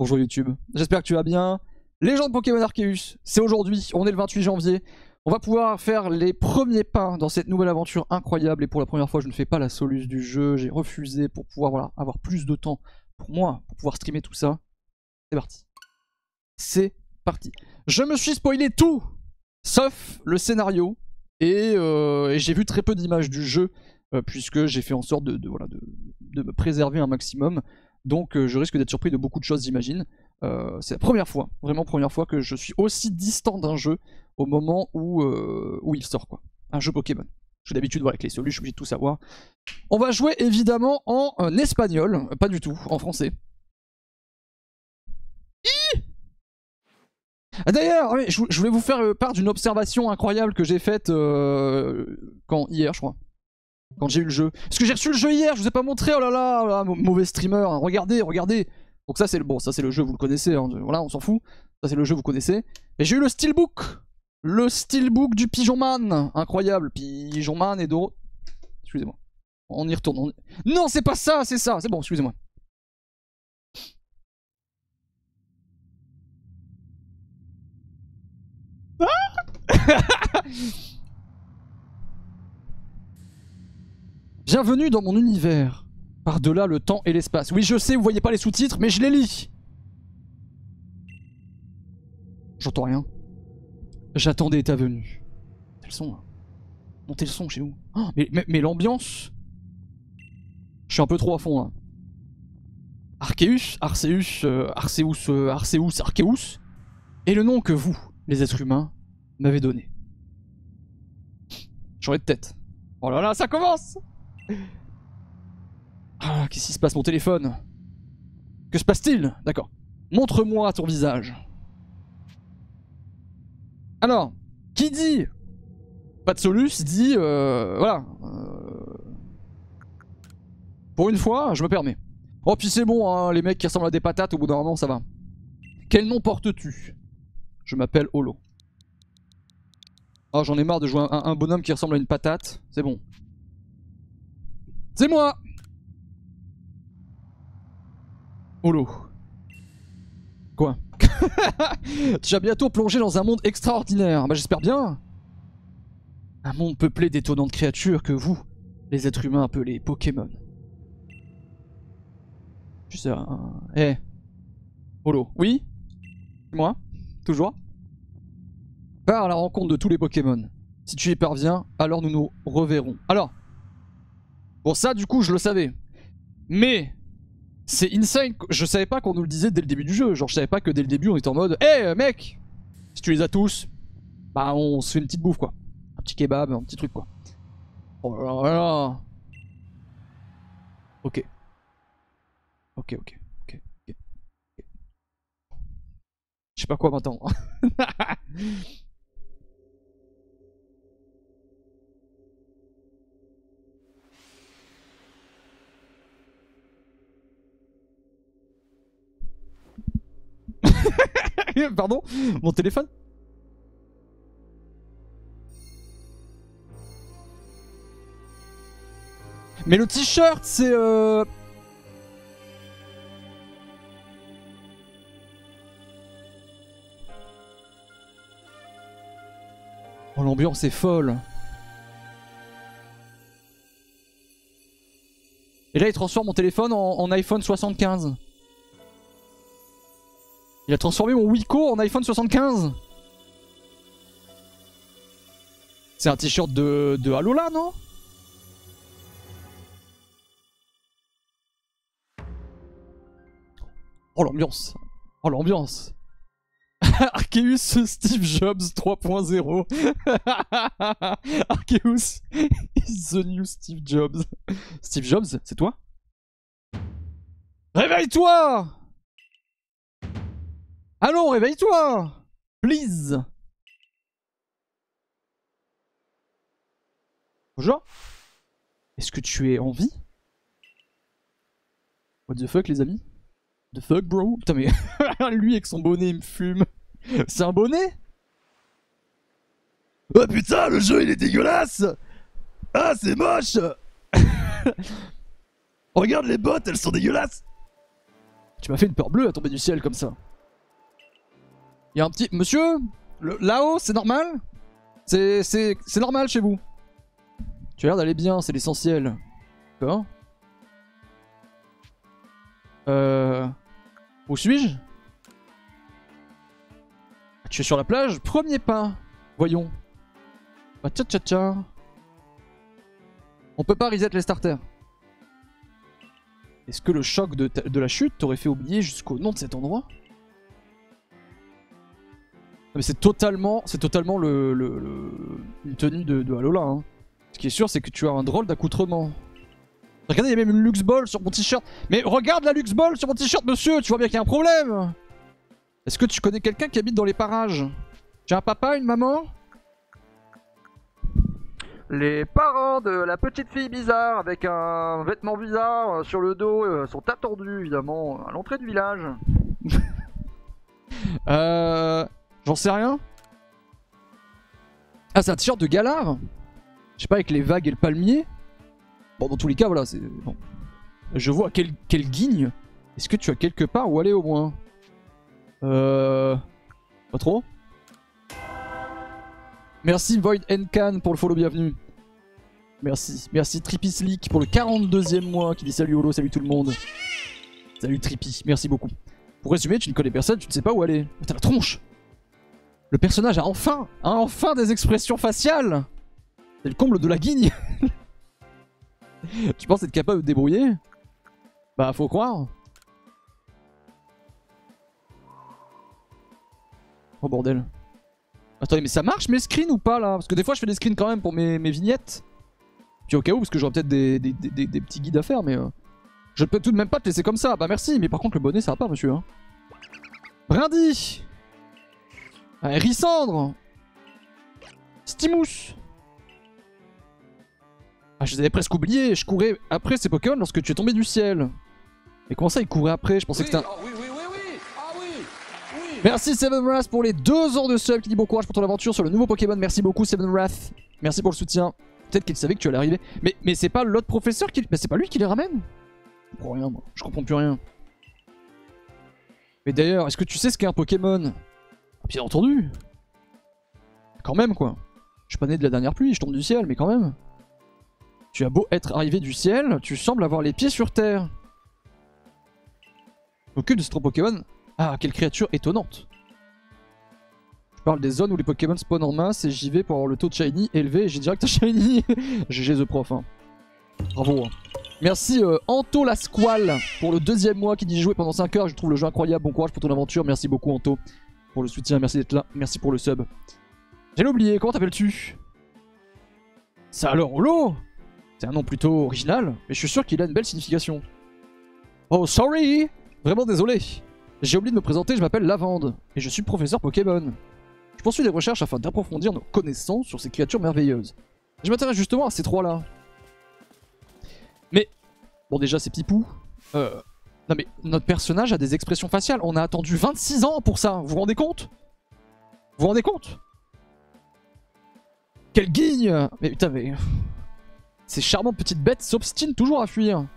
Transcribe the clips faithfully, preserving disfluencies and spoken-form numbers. Bonjour YouTube, j'espère que tu vas bien. Les gens de Pokémon Arceus, c'est aujourd'hui, on est le vingt-huit janvier. On va pouvoir faire les premiers pas dans cette nouvelle aventure incroyable. Et pour la première fois, je ne fais pas la soluce du jeu. J'ai refusé pour pouvoir voilà, avoir plus de temps pour moi, pour pouvoir streamer tout ça. C'est parti. C'est parti. Je me suis spoilé tout, sauf le scénario. Et, euh, et j'ai vu très peu d'images du jeu, euh, puisque j'ai fait en sorte de, de, voilà, de, de me préserver un maximum. Donc euh, je risque d'être surpris de beaucoup de choses, j'imagine. Euh, c'est la première fois, vraiment première fois que je suis aussi distant d'un jeu au moment où, euh, où il sort, quoi. Un jeu Pokémon. J'ai l'habitude voilà, avec les solus, je suis obligé de tout savoir. On va jouer évidemment en euh, espagnol, pas du tout, en français. Hi D'ailleurs, je, je voulais vous faire part d'une observation incroyable que j'ai faite euh, quand hier, je crois. Quand j'ai eu le jeu. Parce que j'ai reçu le jeu hier, je vous ai pas montré, oh là là, oh là mauvais streamer, hein. Regardez, regardez. Donc ça c'est le bon, ça c'est le jeu, vous le connaissez, hein. Voilà, on s'en fout. Ça c'est le jeu, vous connaissez. Mais j'ai eu le Steelbook. Le Steelbook du Pigeon Man. Incroyable, Pigeon Man et d'autres. Excusez-moi. On y retourne. On y... Non, c'est pas ça, c'est ça. C'est bon, excusez-moi. Ah Bienvenue dans mon univers, par-delà le temps et l'espace. Oui, je sais, vous voyez pas les sous-titres, mais je les lis. J'entends rien. J'attendais ta venue. Montez le son, là. Montez le son chez nous. Oh, mais mais, mais l'ambiance. Je suis un peu trop à fond, là. Arceus, Arceus, euh, Arceus, euh, Arceus, Arceus. Et le nom que vous, les êtres humains, m'avez donné. J'aurais de tête. Oh là là, ça commence. Ah, qu'est-ce qui se passe? Mon téléphone. Que se passe-t-il? D'accord. Montre-moi ton visage. Alors, qui dit pas de solus dit euh, voilà. Euh... Pour une fois, je me permets. Oh puis c'est bon, hein, les mecs qui ressemblent à des patates au bout d'un moment, ça va. Quel nom portes-tu? Je m'appelle Holo. Oh, j'en ai marre de jouer un, un bonhomme qui ressemble à une patate. C'est bon. C'est moi Holo. Quoi? Tu vas bientôt plonger dans un monde extraordinaire. Bah j'espère bien. Un monde peuplé d'étonnantes créatures que vous, les êtres humains, appelez Pokémon. Je sais... Eh hey. Holo. Oui? Moi? Toujours? Pars à la rencontre de tous les Pokémon. Si tu y parviens, alors nous nous reverrons. Alors... Bon ça du coup je le savais, mais c'est insane, je savais pas qu'on nous le disait dès le début du jeu, genre je savais pas que dès le début on était en mode hey, mec, si tu les as tous, bah on se fait une petite bouffe quoi, un petit kebab, un petit truc quoi. Oh là là. Ok. Ok ok ok ok. Je sais pas quoi maintenant. Pardon, mon téléphone. Mais le t-shirt c'est euh... Oh l'ambiance est folle. Et là il transforme mon téléphone en, en iPhone soixante-quinze. Il a transformé mon Wiko en iPhone soixante-quinze. C'est un t-shirt de, de Alola, non? Oh l'ambiance. Oh l'ambiance. Arceus Steve Jobs trois point zéro. Arceus is the new Steve Jobs. Steve Jobs, c'est toi? Réveille-toi! Allons, réveille-toi! Please! Bonjour? Est-ce que tu es en vie? What the fuck, les amis? The fuck, bro? Putain, mais lui avec son bonnet, il me fume. C'est un bonnet? Oh putain, le jeu, il est dégueulasse! Ah, c'est moche! Regarde les bottes, elles sont dégueulasses! tu m'as fait une peur bleue à tomber du ciel comme ça. Il y a un petit... Monsieur, là-haut, c'est normal? C'est normal chez vous? Tu as l'air d'aller bien, c'est l'essentiel. D'accord. Euh... Où suis-je? Tu es sur la plage? Premier pas. Voyons. Bah tcha tcha tcha. On peut pas reset les starters. Est-ce que le choc de, de la chute t'aurait fait oublier jusqu'au nom de cet endroit? Non mais c'est totalement, c'est totalement le, le, le, une tenue de, de Alola. Hein. Ce qui est sûr, c'est que tu as un drôle d'accoutrement. Regardez, il y a même une Lux Ball sur mon t-shirt. Mais regarde la Lux Ball sur mon t-shirt, monsieur. Tu vois bien qu'il y a un problème. Est-ce que tu connais quelqu'un qui habite dans les parages? Tu as un papa, une maman? Les parents de la petite fille bizarre avec un vêtement bizarre sur le dos sont attendus, évidemment, à l'entrée du village. euh... J'en sais rien. Ah, c'est un t-shirt de Galar. Je sais pas, avec les vagues et le palmier. Bon, dans tous les cas, voilà, c'est... Bon. Je vois quel, quel guigne. Est-ce que tu as quelque part où aller au moins? Euh... Pas trop. Merci Void Nkan pour le follow, bienvenue. Merci, merci Trippy Slick pour le quarante-deuxième mois qui dit salut Holo, salut tout le monde. Salut Trippy, merci beaucoup. Pour résumer, tu ne connais personne, tu ne sais pas où aller. Oh, t'as la tronche. Le personnage a enfin, a enfin des expressions faciales. C'est le comble de la guigne. Tu penses être capable de te débrouiller? Bah faut croire. Oh bordel. Attendez, mais ça marche mes screens ou pas là? Parce que des fois je fais des screens quand même pour mes, mes vignettes. Puis au cas où, parce que j'aurais peut-être des, des, des, des petits guides à faire, mais... Euh, je peux tout de même pas te laisser comme ça. Bah merci, mais par contre le bonnet ça va pas monsieur. Hein. Brindy, Héricendre, Stimousse. Ah je les avais presque oubliés, je courais après ces Pokémon lorsque tu es tombé du ciel. Mais comment ça ils couraient après? Je pensais oui, que c'était un... Oh, oui, oui. Merci Seven Wrath pour les deux ans de sub qui dit bon courage pour ton aventure sur le nouveau Pokémon. Merci beaucoup Seven Wrath. Merci pour le soutien. Peut-être qu'il savait que tu allais arriver. Mais, mais c'est pas l'autre professeur qui... Mais c'est pas lui qui les ramène. Je comprends rien moi. Je comprends plus rien. Mais d'ailleurs, est-ce que tu sais ce qu'est un Pokémon? Bien entendu. Quand même quoi. Je suis pas né de la dernière pluie, je tombe du ciel, mais quand même. Tu as beau être arrivé du ciel, tu sembles avoir les pieds sur terre. Aucune de ces trois Pokémon. Ah, quelle créature étonnante! Je parle des zones où les Pokémon spawn en masse et j'y vais pour avoir le taux de Shiny élevé et j'ai direct un Shiny! G G The Prof, hein. Bravo! Hein. Merci euh, Anto la Squale pour le deuxième mois qui dit jouer pendant cinq heures, je trouve le jeu incroyable, bon courage pour ton aventure, merci beaucoup Anto pour le soutien, merci d'être là, merci pour le sub. J'allais oublier, comment t'appelles-tu? C'est alors Holo! C'est un nom plutôt original, mais je suis sûr qu'il a une belle signification. Oh, sorry! Vraiment désolé! J'ai oublié de me présenter, je m'appelle Lavande, et je suis professeur Pokémon. Je poursuis des recherches afin d'approfondir nos connaissances sur ces créatures merveilleuses. Je m'intéresse justement à ces trois-là. Mais, bon déjà c'est Pipou. Euh, non mais, notre personnage a des expressions faciales, on a attendu vingt-six ans pour ça, vous vous rendez compte? Vous vous rendez compte? Quelle guigne! Mais putain mais... Ces charmantes petites bêtes s'obstinent toujours à fuir.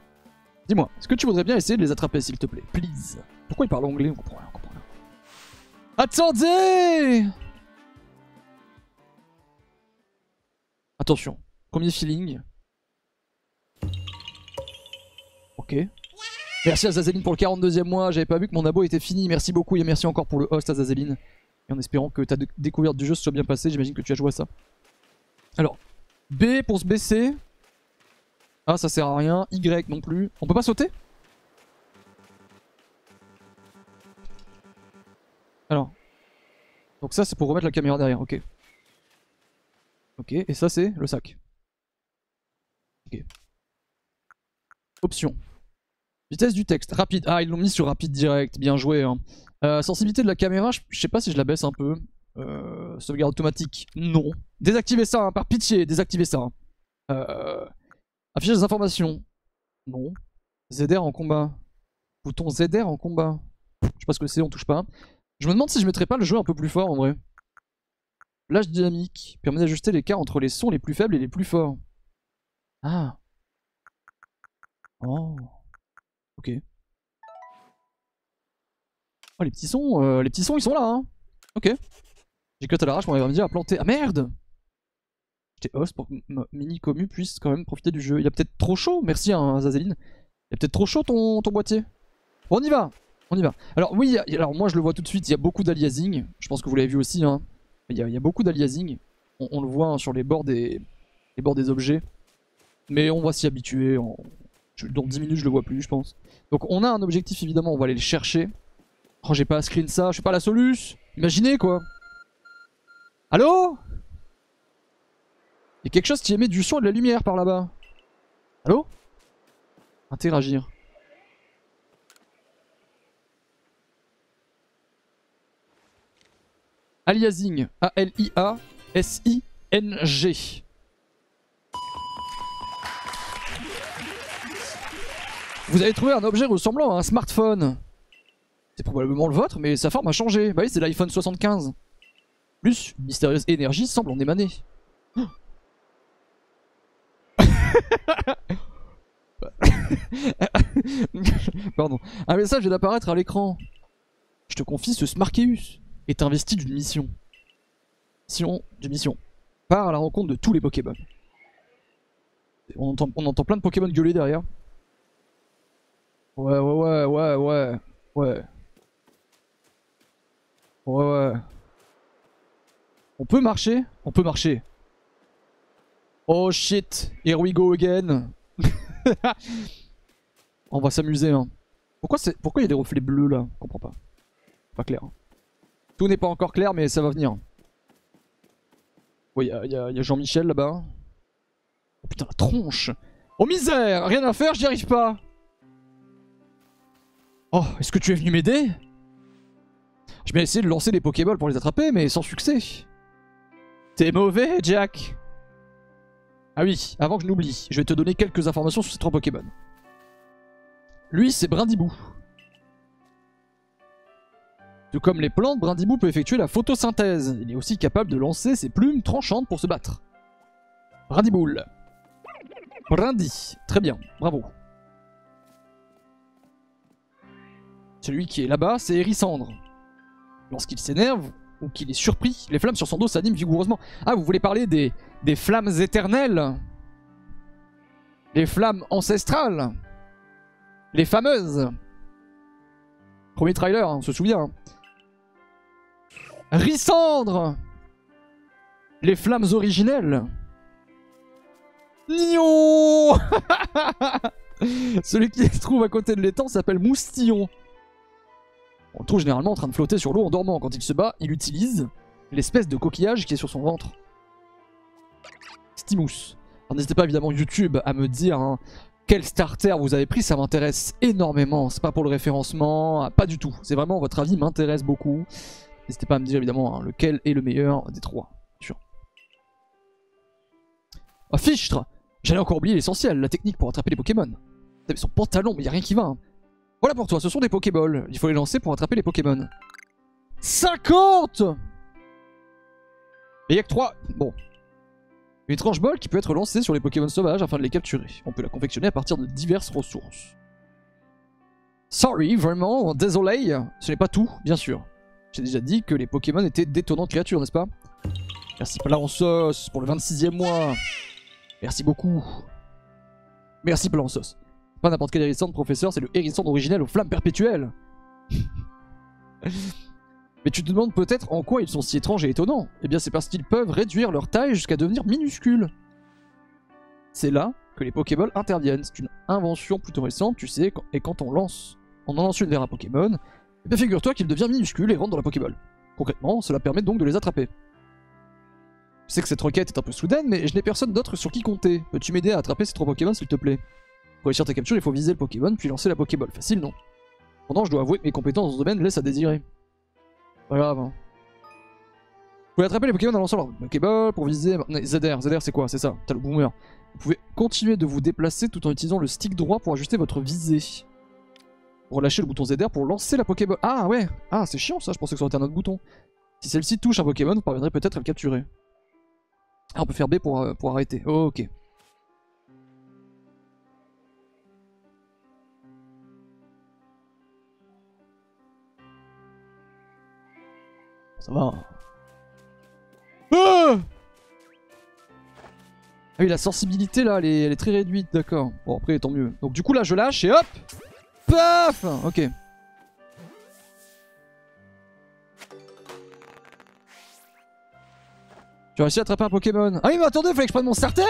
Dis-moi, est-ce que tu voudrais bien essayer de les attraper s'il te plaît, please? Pourquoi il parle anglais? On comprend rien, on comprend rien. Attendez! Attention, premier feeling. Ok. Merci à Zazeline pour le quarante-deuxième mois, j'avais pas vu que mon abo était fini. Merci beaucoup et merci encore pour le host à Zazeline. Et en espérant que ta découverte du jeu se soit bien passée, j'imagine que tu as joué à ça. Alors, B pour se baisser. Ah, ça sert à rien. Y non plus. On peut pas sauter? Alors, donc ça c'est pour remettre la caméra derrière, ok. Ok, et ça c'est le sac. Ok. Option. Vitesse du texte, rapide. Ah, ils l'ont mis sur rapide direct, bien joué. Hein. Euh, sensibilité de la caméra, je sais pas si je la baisse un peu. Euh, sauvegarde automatique, non. Désactivez ça, hein, par pitié, désactivez ça. Hein. Euh, afficher des informations, non. Z R en combat. Bouton Z R en combat. Je sais pas ce que c'est, on touche pas. Je me demande si je mettrais pas le jeu un peu plus fort en vrai. Flash dynamique permet d'ajuster l'écart entre les sons les plus faibles et les plus forts. Ah. Oh. Ok. Oh, les petits sons, euh, les petits sons ils sont là, hein. Ok. J'ai cut à l'arrache, on va me dire à planter. Ah merde! J'étais host pour que ma mini commu puisse quand même profiter du jeu. Il y a peut-être trop chaud, merci hein, Zazeline. Il y a peut-être trop chaud ton, ton boîtier. Bon, on y va! On y va. Alors oui, alors moi je le vois tout de suite, il y a beaucoup d'aliasing. Je pense que vous l'avez vu aussi, hein. Il y a, il y a beaucoup d'aliasing. On, on le voit hein, sur les bords des, les bords des objets. Mais on va s'y habituer. On... Dans dix minutes je le vois plus, je pense. Donc on a un objectif évidemment, on va aller le chercher. Oh, j'ai pas screen ça, je suis pas la soluce. Imaginez quoi. Allô? Il y a quelque chose qui émet du son et de la lumière par là-bas. Allô? Interagir. Aliasing, A L I A S I N G. Vous avez trouvé un objet ressemblant à un smartphone. C'est probablement le vôtre, mais sa forme a changé. Bah oui, c'est l'iPhone soixante-quinze. Plus, une mystérieuse énergie semble en émaner. Pardon. Un message vient d'apparaître à l'écran. Je te confie ce Smartkeus. Est investi d'une mission. Mission d'une mission. Part à la rencontre de tous les Pokémon. On entend, on entend plein de Pokémon gueuler derrière. Ouais, ouais, ouais, ouais, ouais. Ouais. Ouais, ouais. On peut marcher? On peut marcher. Oh shit, here we go again. On va s'amuser, hein. Pourquoi il y a des reflets bleus là? Je comprends pas. Pas clair. Tout n'est pas encore clair, mais ça va venir. Oui, il y a, a, a Jean-Michel là-bas. Oh putain, la tronche! Oh misère! Rien à faire, j'y arrive pas! Oh, est-ce que tu es venu m'aider? Je vais essayer de lancer des Pokéballs pour les attraper, mais sans succès. T'es mauvais, Jack! Ah oui, avant que je n'oublie, je vais te donner quelques informations sur ces trois Pokémon. Lui, c'est Brindibou. Tout comme les plantes, Brindibou peut effectuer la photosynthèse. Il est aussi capable de lancer ses plumes tranchantes pour se battre. Brindiboule. Brindi. Très bien, bravo. Celui qui est là-bas, c'est Héricendre. Lorsqu'il s'énerve ou qu'il est surpris, les flammes sur son dos s'animent vigoureusement. Ah, vous voulez parler des, des flammes éternelles? Les flammes ancestrales? Les fameuses? Premier trailer, hein, on se souvient. Hein. Héricendre! Les flammes originelles. Nion. Celui qui se trouve à côté de l'étang s'appelle Moustillon. On le trouve généralement en train de flotter sur l'eau en dormant. Quand il se bat, il utilise l'espèce de coquillage qui est sur son ventre. Stimous. N'hésitez pas évidemment YouTube à me dire hein, quel starter vous avez pris, ça m'intéresse énormément. C'est pas pour le référencement, pas du tout. C'est vraiment, votre avis m'intéresse beaucoup. N'hésitez pas à me dire évidemment hein, lequel est le meilleur des trois. Sure. Ah, fichtre! J'allais encore oublier l'essentiel, la technique pour attraper les Pokémon. Mais son pantalon, mais y a rien qui va. Hein. Voilà pour toi, ce sont des Pokéballs. Il faut les lancer pour attraper les Pokémon. cinquante! Et y a que trois. Bon. Une étrange balle qui peut être lancée sur les Pokémon sauvages afin de les capturer. On peut la confectionner à partir de diverses ressources. Sorry, vraiment, désolé. Ce n'est pas tout, bien sûr. J'ai déjà dit que les Pokémon étaient d'étonnantes créatures, n'est-ce pas? Merci Plalensos pour le vingt-sixième mois. Merci beaucoup. Merci Plalensos. Pas n'importe quel Héricendre, professeur, c'est le Héricendre originel aux flammes perpétuelles. Mais tu te demandes peut-être en quoi ils sont si étranges et étonnants. Eh bien c'est parce qu'ils peuvent réduire leur taille jusqu'à devenir minuscules. C'est là que les Pokéballs interviennent. C'est une invention plutôt récente, tu sais, et quand on lance, on en lance une vers un Pokémon, eh bien figure-toi qu'il devient minuscule et rentre dans la Pokéball. Concrètement, cela permet donc de les attraper. Je sais que cette requête est un peu soudaine, mais je n'ai personne d'autre sur qui compter. Peux-tu m'aider à attraper ces trois Pokémon s'il te plaît? Pour réussir ta capture, il faut viser le Pokémon, puis lancer la Pokéball. Facile, non? Pendant, je dois avouer que mes compétences dans ce domaine laissent à désirer. Pas grave, hein. Vous pouvez attraper les Pokémon en lançant leur Pokéball pour viser... Z R, Z R c'est quoi? C'est ça, t'as le boomer. Vous pouvez continuer de vous déplacer tout en utilisant le stick droit pour ajuster votre visée. Relâchez le bouton Z R pour lancer la Pokéball. Ah ouais. Ah, c'est chiant ça, je pensais que ça aurait été un autre bouton. Si celle-ci touche un Pokémon, vous parviendrez peut-être à le capturer. Ah, on peut faire B pour, euh, pour arrêter. Oh, ok. Ça va. Ah, ah oui, la sensibilité là, elle est, elle est très réduite, d'accord. Bon, après, tant mieux. Donc du coup, là, je lâche et hop. Paf. Ok. J'ai réussi à attraper un Pokémon. Ah oui, mais attendez, fallait que je prenne mon starter.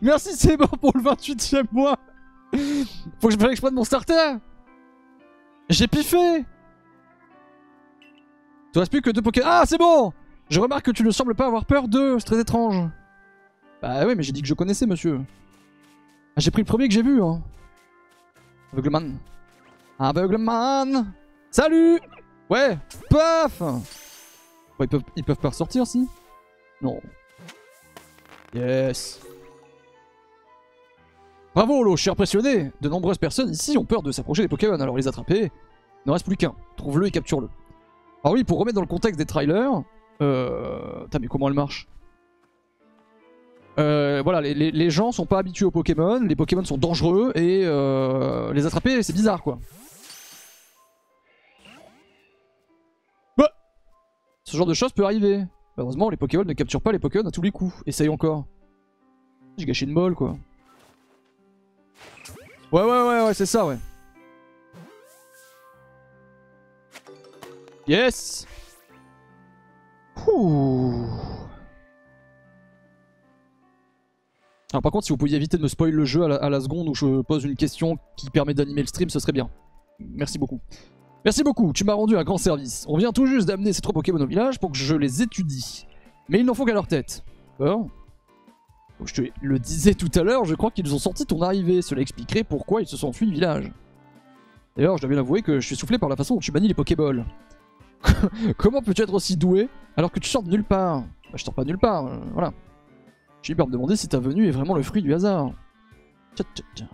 Merci, c'est bon pour le vingt-huitième mois. Faut que je, fallait que je prenne mon starter. J'ai piffé. Il ne reste plus que deux Pokémon. Ah, c'est bon. Je remarque que tu ne sembles pas avoir peur d'eux. C'est très étrange. Bah oui, mais j'ai dit que je connaissais, monsieur. Ah, j'ai pris le premier que j'ai vu. Hein. Aveugleman. Aveugleman. Salut. Ouais. Paf. Bon, ils peuvent, ils peuvent pas ressortir, si. Non. Yes. Bravo Holo, je suis impressionné. De nombreuses personnes ici ont peur de s'approcher des Pokémon, alors les attraper, il n'en reste plus qu'un. Trouve-le et capture-le. Ah oui, pour remettre dans le contexte des trailers... Euh... Putain, mais comment elle marche? euh, Voilà, les, les, les gens sont pas habitués aux Pokémon, les Pokémon sont dangereux, et euh, les attraper, c'est bizarre, quoi. Bah, ce genre de choses peut arriver. Malheureusement, les Pokémon ne capturent pas les Pokémon à tous les coups. Essaye encore. J'ai gâché une balle, quoi. Ouais, ouais, ouais, ouais, c'est ça, ouais. Yes! Ouh. Alors, par contre, si vous pouviez éviter de me spoil le jeu à la, à la seconde où je pose une question qui permet d'animer le stream, ce serait bien. Merci beaucoup. Merci beaucoup, tu m'as rendu un grand service. On vient tout juste d'amener ces trois Pokémon au village pour que je les étudie. Mais ils n'en font qu'à leur tête. D'accord? Comme je te le disais tout à l'heure, je crois qu'ils ont senti ton arrivée. Cela expliquerait pourquoi ils se sont enfuis du village. D'ailleurs, je dois bien avouer que je suis soufflé par la façon dont tu manies les Pokéballs. Comment peux-tu être aussi doué alors que tu sors de nulle part? Bah, je sors pas de nulle part, euh, voilà. J'ai eu peur de me demander si ta venue est vraiment le fruit du hasard. Tcha -tcha -tcha.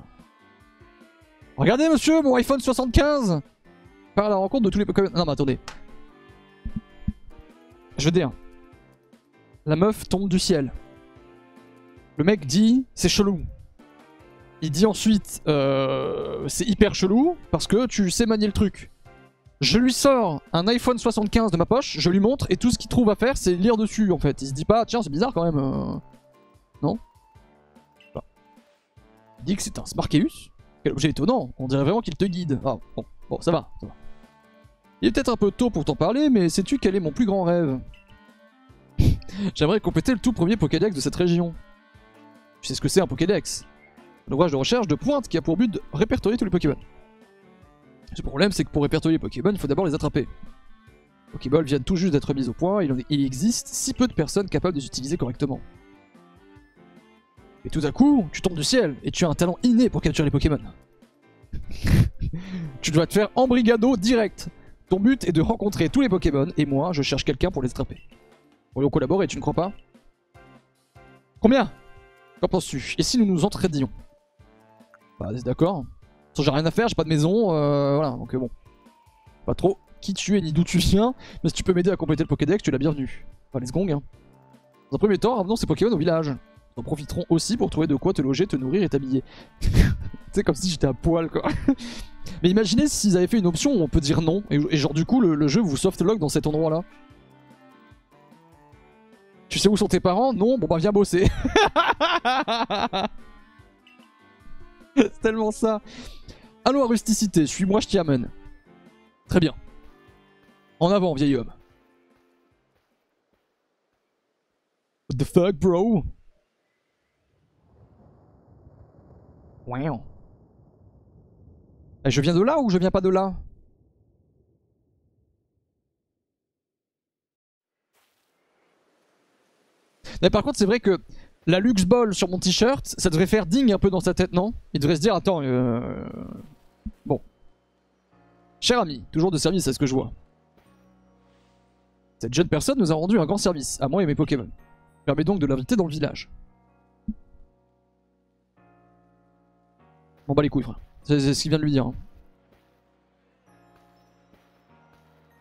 Regardez, monsieur, mon iPhone soixante-quinze. Par la rencontre de tous les Pokémon... Non, mais attendez. Je veux dire... La meuf tombe du ciel. Le mec dit, c'est chelou. Il dit ensuite, euh, c'est hyper chelou, parce que tu sais manier le truc. Je lui sors un iPhone soixante-quinze de ma poche, je lui montre, et tout ce qu'il trouve à faire, c'est lire dessus, en fait. Il se dit pas, tiens, c'est bizarre quand même. Euh... Non bah. Il dit que c'est un Smartkeus. Quel objet étonnant, on dirait vraiment qu'il te guide. Ah, bon, bon ça, va, ça va. Il est peut-être un peu tôt pour t'en parler, mais sais-tu quel est mon plus grand rêve? J'aimerais compléter le tout premier Pokédex de cette région. Tu sais ce que c'est un Pokédex? Un ouvrage de recherche de pointe qui a pour but de répertorier tous les Pokémon. Le problème, c'est que pour répertorier les Pokémon, il faut d'abord les attraper. Les Pokéballs viennent tout juste d'être mis au point, et il existe si peu de personnes capables de les utiliser correctement. Et tout à coup, tu tombes du ciel, et tu as un talent inné pour capturer les Pokémon. Tu dois te faire embrigado direct. Ton but est de rencontrer tous les Pokémon, et moi, je cherche quelqu'un pour les attraper. Pourrions collaborer, tu ne crois pas? Combien? Qu'en penses-tu? Et si nous nous entraidions? Bah d'accord. J'ai rien à faire, j'ai pas de maison, euh, voilà, donc bon. Pas trop qui tu es ni d'où tu viens, mais si tu peux m'aider à compléter le Pokédex, tu es la bienvenue. Enfin les secondes, hein. Dans un premier temps, ramenons ces Pokémon au village. Nous en profiterons aussi pour trouver de quoi te loger, te nourrir et t'habiller. C'est comme si j'étais à poil, quoi. Mais imaginez s'ils avaient fait une option où on peut dire non, et, et genre du coup le, le jeu vous soft-log dans cet endroit-là. Tu sais où sont tes parents? Non? Bon bah viens bosser. C'est tellement ça. Allô à Rusti-Cité, suis-moi, je t'y amène. Très bien. En avant, vieil homme. What the fuck, bro? Wow. Et je viens de là ou je viens pas de là? Mais par contre, c'est vrai que la Lux Ball sur mon t-shirt, ça devrait faire ding un peu dans sa tête, non? Il devrait se dire, attends, euh... bon. Cher ami, toujours de service à ce que je vois. Cette jeune personne nous a rendu un grand service, à moi et mes Pokémon. Permet donc de l'inviter dans le village. Bon bah les couilles, frère. C'est ce qu'il vient de lui dire. Hein.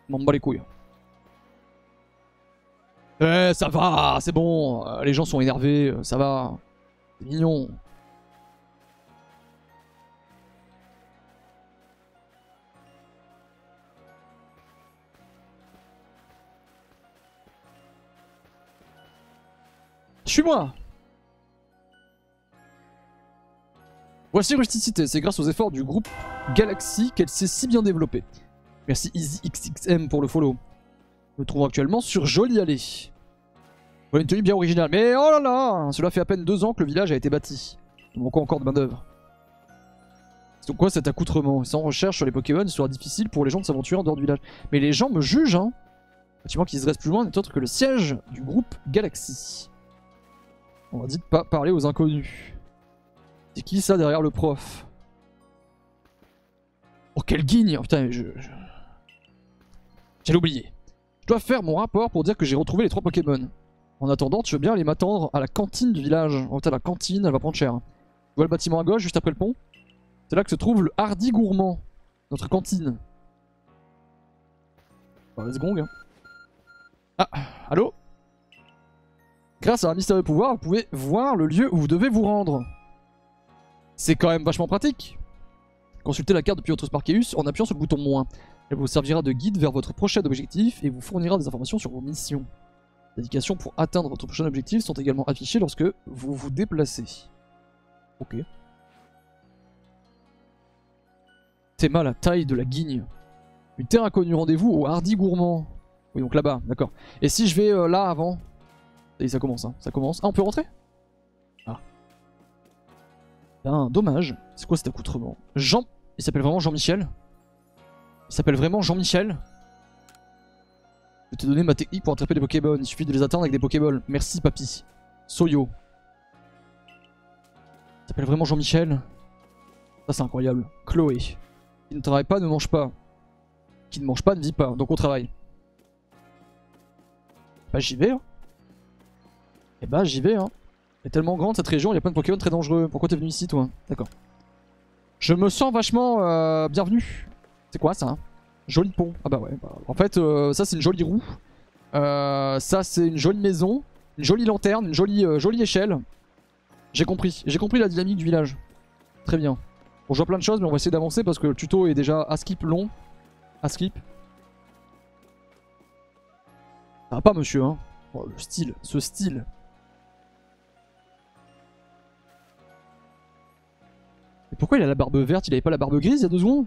Bon bah les couilles. Eh, ça va, c'est bon, les gens sont énervés, ça va, c'est mignon. Suis-moi. Voici Rusti-Cité, c'est grâce aux efforts du groupe Galaxy qu'elle s'est si bien développée. Merci EasyXXM pour le follow. Nous nous trouvons actuellement sur Jolie Allée. Voilà une tenue bien originale, mais oh là là, cela fait à peine deux ans que le village a été bâti. Il manque encore de main d'œuvre. C'est quoi cet accoutrement? Sans recherche sur les Pokémon, il sera difficile pour les gens de s'aventurer en dehors du village. Mais les gens me jugent, hein. Le bâtiment qui se dresse plus loin n'est autre que le siège du groupe Galaxy. On m'a dit de pas parler aux inconnus. C'est qui ça derrière le prof? Oh quelle guigne! Oh, putain, je... J'allais oublier. Je dois faire mon rapport pour dire que j'ai retrouvé les trois Pokémon. En attendant, tu veux bien aller m'attendre à la cantine du village. En fait, à la cantine, elle va prendre cher. Tu vois le bâtiment à gauche, juste après le pont? C'est là que se trouve le Hardy Gourmand, notre cantine. Bah, let's gong, hein. Ah, allô? Grâce à un mystérieux pouvoir, vous pouvez voir le lieu où vous devez vous rendre. C'est quand même vachement pratique. Consultez la carte depuis votre Smartkeus en appuyant sur le bouton moins. Elle vous servira de guide vers votre prochain objectif et vous fournira des informations sur vos missions. Les indications pour atteindre votre prochain objectif sont également affichées lorsque vous vous déplacez. Ok. Théma, la taille de la guigne. Une terre inconnue, rendez-vous au Hardy Gourmand. Oui, donc là-bas, d'accord. Et si je vais euh, là avant? Et ça commence, hein, ça commence. Ah, on peut rentrer? Ah. Ben, dommage. C'est quoi cet accoutrement? Jean... Il s'appelle vraiment Jean-Michel? Il s'appelle vraiment Jean-Michel? Je t'ai donné ma technique pour attraper des Pokémon. Il suffit de les atteindre avec des Pokéballs. Merci, papy. Soyo. Il s'appelle vraiment Jean-Michel? Ça, c'est incroyable. Chloé. Qui ne travaille pas, ne mange pas. Qui ne mange pas, ne vit pas. Donc on travaille. Bah j'y vais, hein. Et bah j'y vais, hein. Elle est tellement grande cette région, il y a plein de Pokémon très dangereux. Pourquoi t'es venu ici, toi? D'accord. Je me sens vachement euh, bienvenu. C'est quoi ça, hein? Joli pont. Ah bah ouais. Bah, en fait, euh, ça c'est une jolie roue. Euh, ça c'est une jolie maison. Une jolie lanterne, une jolie, euh, jolie échelle. J'ai compris. J'ai compris la dynamique du village. Très bien. Bon, je vois plein de choses, mais on va essayer d'avancer parce que le tuto est déjà à skip long. À skip. Ça va pas, monsieur, hein. Oh, le style, ce style. Mais pourquoi il a la barbe verte? Il avait pas la barbe grise il y a deux secondes?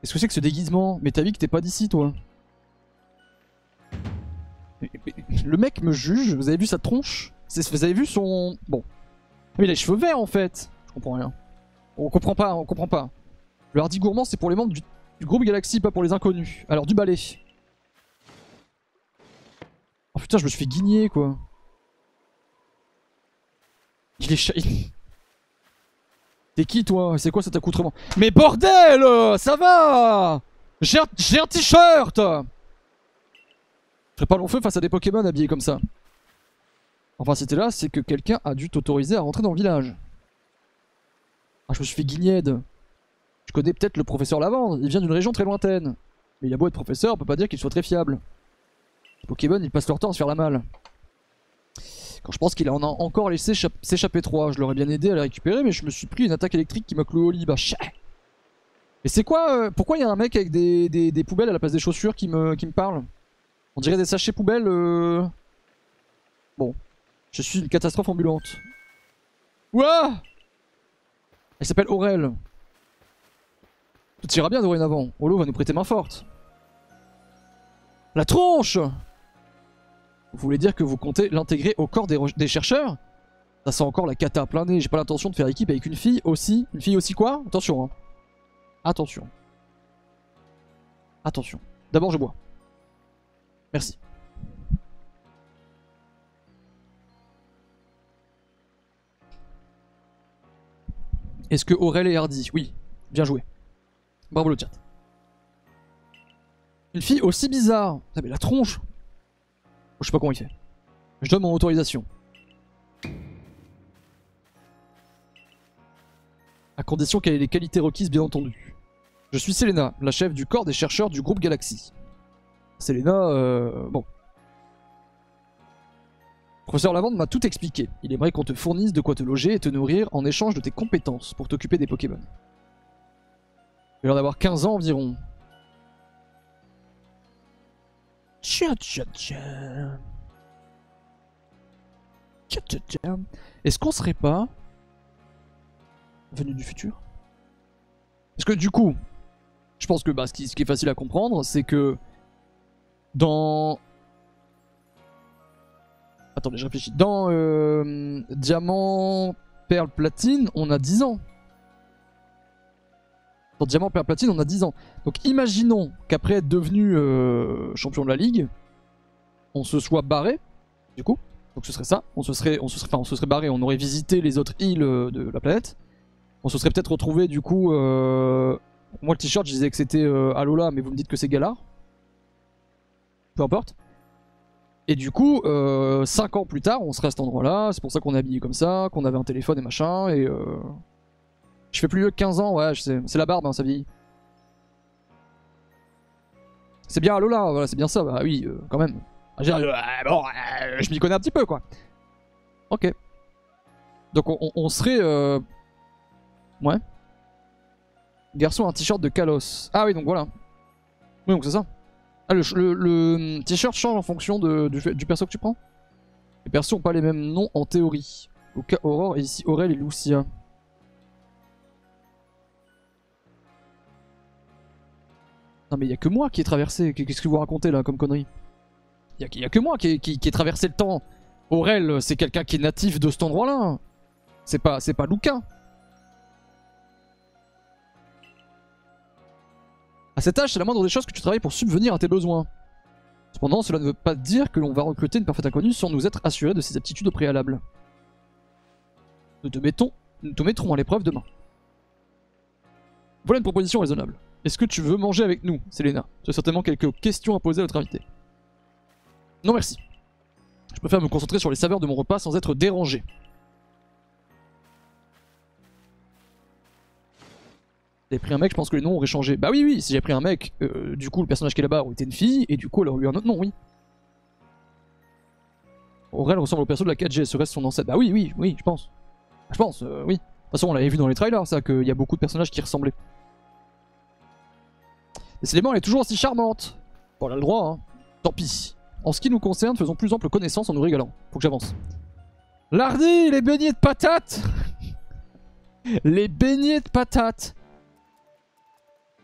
Qu'est-ce que c'est que ce déguisement? Mais t'as vu que t'es pas d'ici, toi. Le mec me juge, vous avez vu sa tronche? Vous avez vu son... Bon. Mais il a les cheveux verts, en fait. Je comprends rien. On comprend pas, on comprend pas. Le Hardy Gourmand, c'est pour les membres du, du groupe Galaxy, pas pour les inconnus. Alors, du balai. Oh putain, je me suis fait guigner, quoi. Il est chat. T'es qui, toi? C'est quoi cet accoutrement? Mais bordel! Ça va! J'ai un, un t-shirt! Je ferai pas long feu face à des Pokémon habillés comme ça. Enfin, si t'es là, c'est que quelqu'un a dû t'autoriser à rentrer dans le village. Ah, je me suis fait guignède. Je connais peut-être le professeur Lavande, il vient d'une région très lointaine. Mais il a beau être professeur, on peut pas dire qu'il soit très fiable. Les Pokémon, ils passent leur temps à se faire la malle. Quand je pense qu'il en a encore laissé s'échapper trois, je l'aurais bien aidé à les récupérer, mais je me suis pris une attaque électrique qui m'a cloué au lit. Bah, chais. Mais c'est quoi euh, pourquoi il y a un mec avec des, des, des poubelles à la place des chaussures qui me, qui me parle? On dirait des sachets poubelles. Euh... Bon, je suis une catastrophe ambulante. Ouah! Elle s'appelle Aurèle. Tout ira bien dorénavant. Holo va nous prêter main forte. La tronche! Vous voulez dire que vous comptez l'intégrer au corps des, des chercheurs? Ça sent encore la cata à plein nez. J'ai pas l'intention de faire équipe avec une fille aussi. Une fille aussi quoi? Attention, hein. Attention. Attention. D'abord, je bois. Merci. Est-ce que Aurèle et Hardy? Oui, bien joué. Bravo le chat. Une fille aussi bizarre. Ah mais la tronche. Oh, je sais pas comment il fait. Je donne mon autorisation. À condition qu'elle ait les qualités requises, bien entendu. Je suis Selena, la chef du corps des chercheurs du groupe Galaxy. Selena, euh... bon. Professeur Lavande m'a tout expliqué. Il aimerait qu'on te fournisse de quoi te loger et te nourrir en échange de tes compétences pour t'occuper des Pokémon. Il a l'air d'avoir quinze ans environ. Tcha tcha tcha. Est-ce qu'on serait pas venu du futur? Parce que du coup, je pense que bah, ce, qui, ce qui est facile à comprendre, c'est que dans... Attendez, je réfléchis. Dans euh, Diamant, Perle, Platine, on a dix ans. Dans Diamant, Perle, Platine, on a dix ans. Donc imaginons qu'après être devenu euh, champion de la ligue, on se soit barré, du coup. Donc ce serait ça. On se serait, on se serait, enfin, on se serait barré, on aurait visité les autres îles de la planète. On se serait peut-être retrouvé du coup... Euh... Moi le t-shirt je disais que c'était euh, Alola, mais vous me dites que c'est Galar. Peu importe. Et du coup, euh, cinq ans plus tard, on serait à cet endroit-là. C'est pour ça qu'on est habillé comme ça, qu'on avait un téléphone et machin. Et euh... je fais plus vieux que quinze ans, ouais, je sais. C'est la barbe, hein, ça vieillit. C'est bien Alola, voilà, c'est bien ça, bah oui, euh, quand même. Je, euh, bon, euh, je m'y connais un petit peu, quoi. Ok. Donc on, on serait... Euh... Ouais. Garçon, un t-shirt de Kalos. Ah oui, donc voilà. Oui, donc c'est ça. Ah, le, le, le t-shirt change en fonction de, du, du perso que tu prends. Les persos n'ont pas les mêmes noms en théorie. Au cas Aurore, et ici Aurèle et Lucia. Non mais il n'y a que moi qui ai traversé. Qu'est-ce que vous racontez là comme connerie? Il n'y a, a que moi qui ai qui, qui traversé le temps. Aurèle, c'est quelqu'un qui est natif de cet endroit-là. C'est pas, pas Luca. À cet âge, c'est la moindre des choses que tu travailles pour subvenir à tes besoins. Cependant, cela ne veut pas dire que l'on va recruter une parfaite inconnue sans nous être assurés de ses aptitudes au préalable. Nous te, mettons, nous te mettrons à l'épreuve demain. Voilà une proposition raisonnable. Est-ce que tu veux manger avec nous, Selena? Tu as certainement quelques questions à poser à notre invité. Non merci. Je préfère me concentrer sur les saveurs de mon repas sans être dérangé. J'ai pris un mec, je pense que les noms auraient changé. Bah oui, oui, si j'ai pris un mec, euh, du coup le personnage qui est là-bas aurait été une fille, et du coup elle aurait eu un autre nom, oui. Aurèle ressemble au perso de la quatre G, serait-ce son ancêtre? Bah oui, oui, oui, je pense. Je pense, euh, oui. De toute façon, on l'avait vu dans les trailers, ça, qu'il y a beaucoup de personnages qui ressemblaient. Décidément, elle est toujours aussi charmante. Bon, elle a le droit, hein. Tant pis. En ce qui nous concerne, faisons plus ample connaissance en nous régalant. Faut que j'avance. Lardy, les beignets de patates. Les beignets de patates.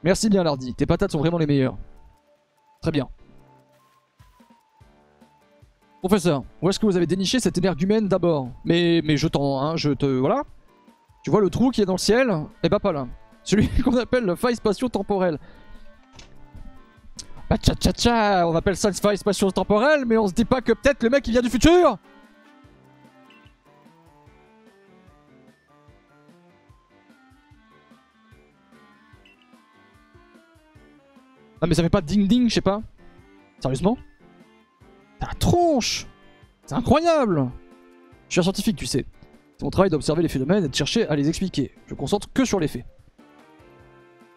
Merci bien Lardy, tes patates sont vraiment les meilleures. Très bien. Professeur, où est-ce que vous avez déniché cette énergumène d'abord? Mais mais je t'en, hein, je te... Voilà. Tu vois le trou qui est dans le ciel? Eh bah ben, pas là. Celui qu'on appelle le faille spatio-temporelle. Bah tcha tcha tcha, on appelle ça une faille spatio-temporelle, mais on se dit pas que peut-être le mec il vient du futur? Ah mais ça fait pas ding ding, je sais pas. Sérieusement? T'as la tronche! C'est incroyable! Je suis un scientifique, tu sais. C'est mon travail d'observer les phénomènes et de chercher à les expliquer. Je me concentre que sur les faits.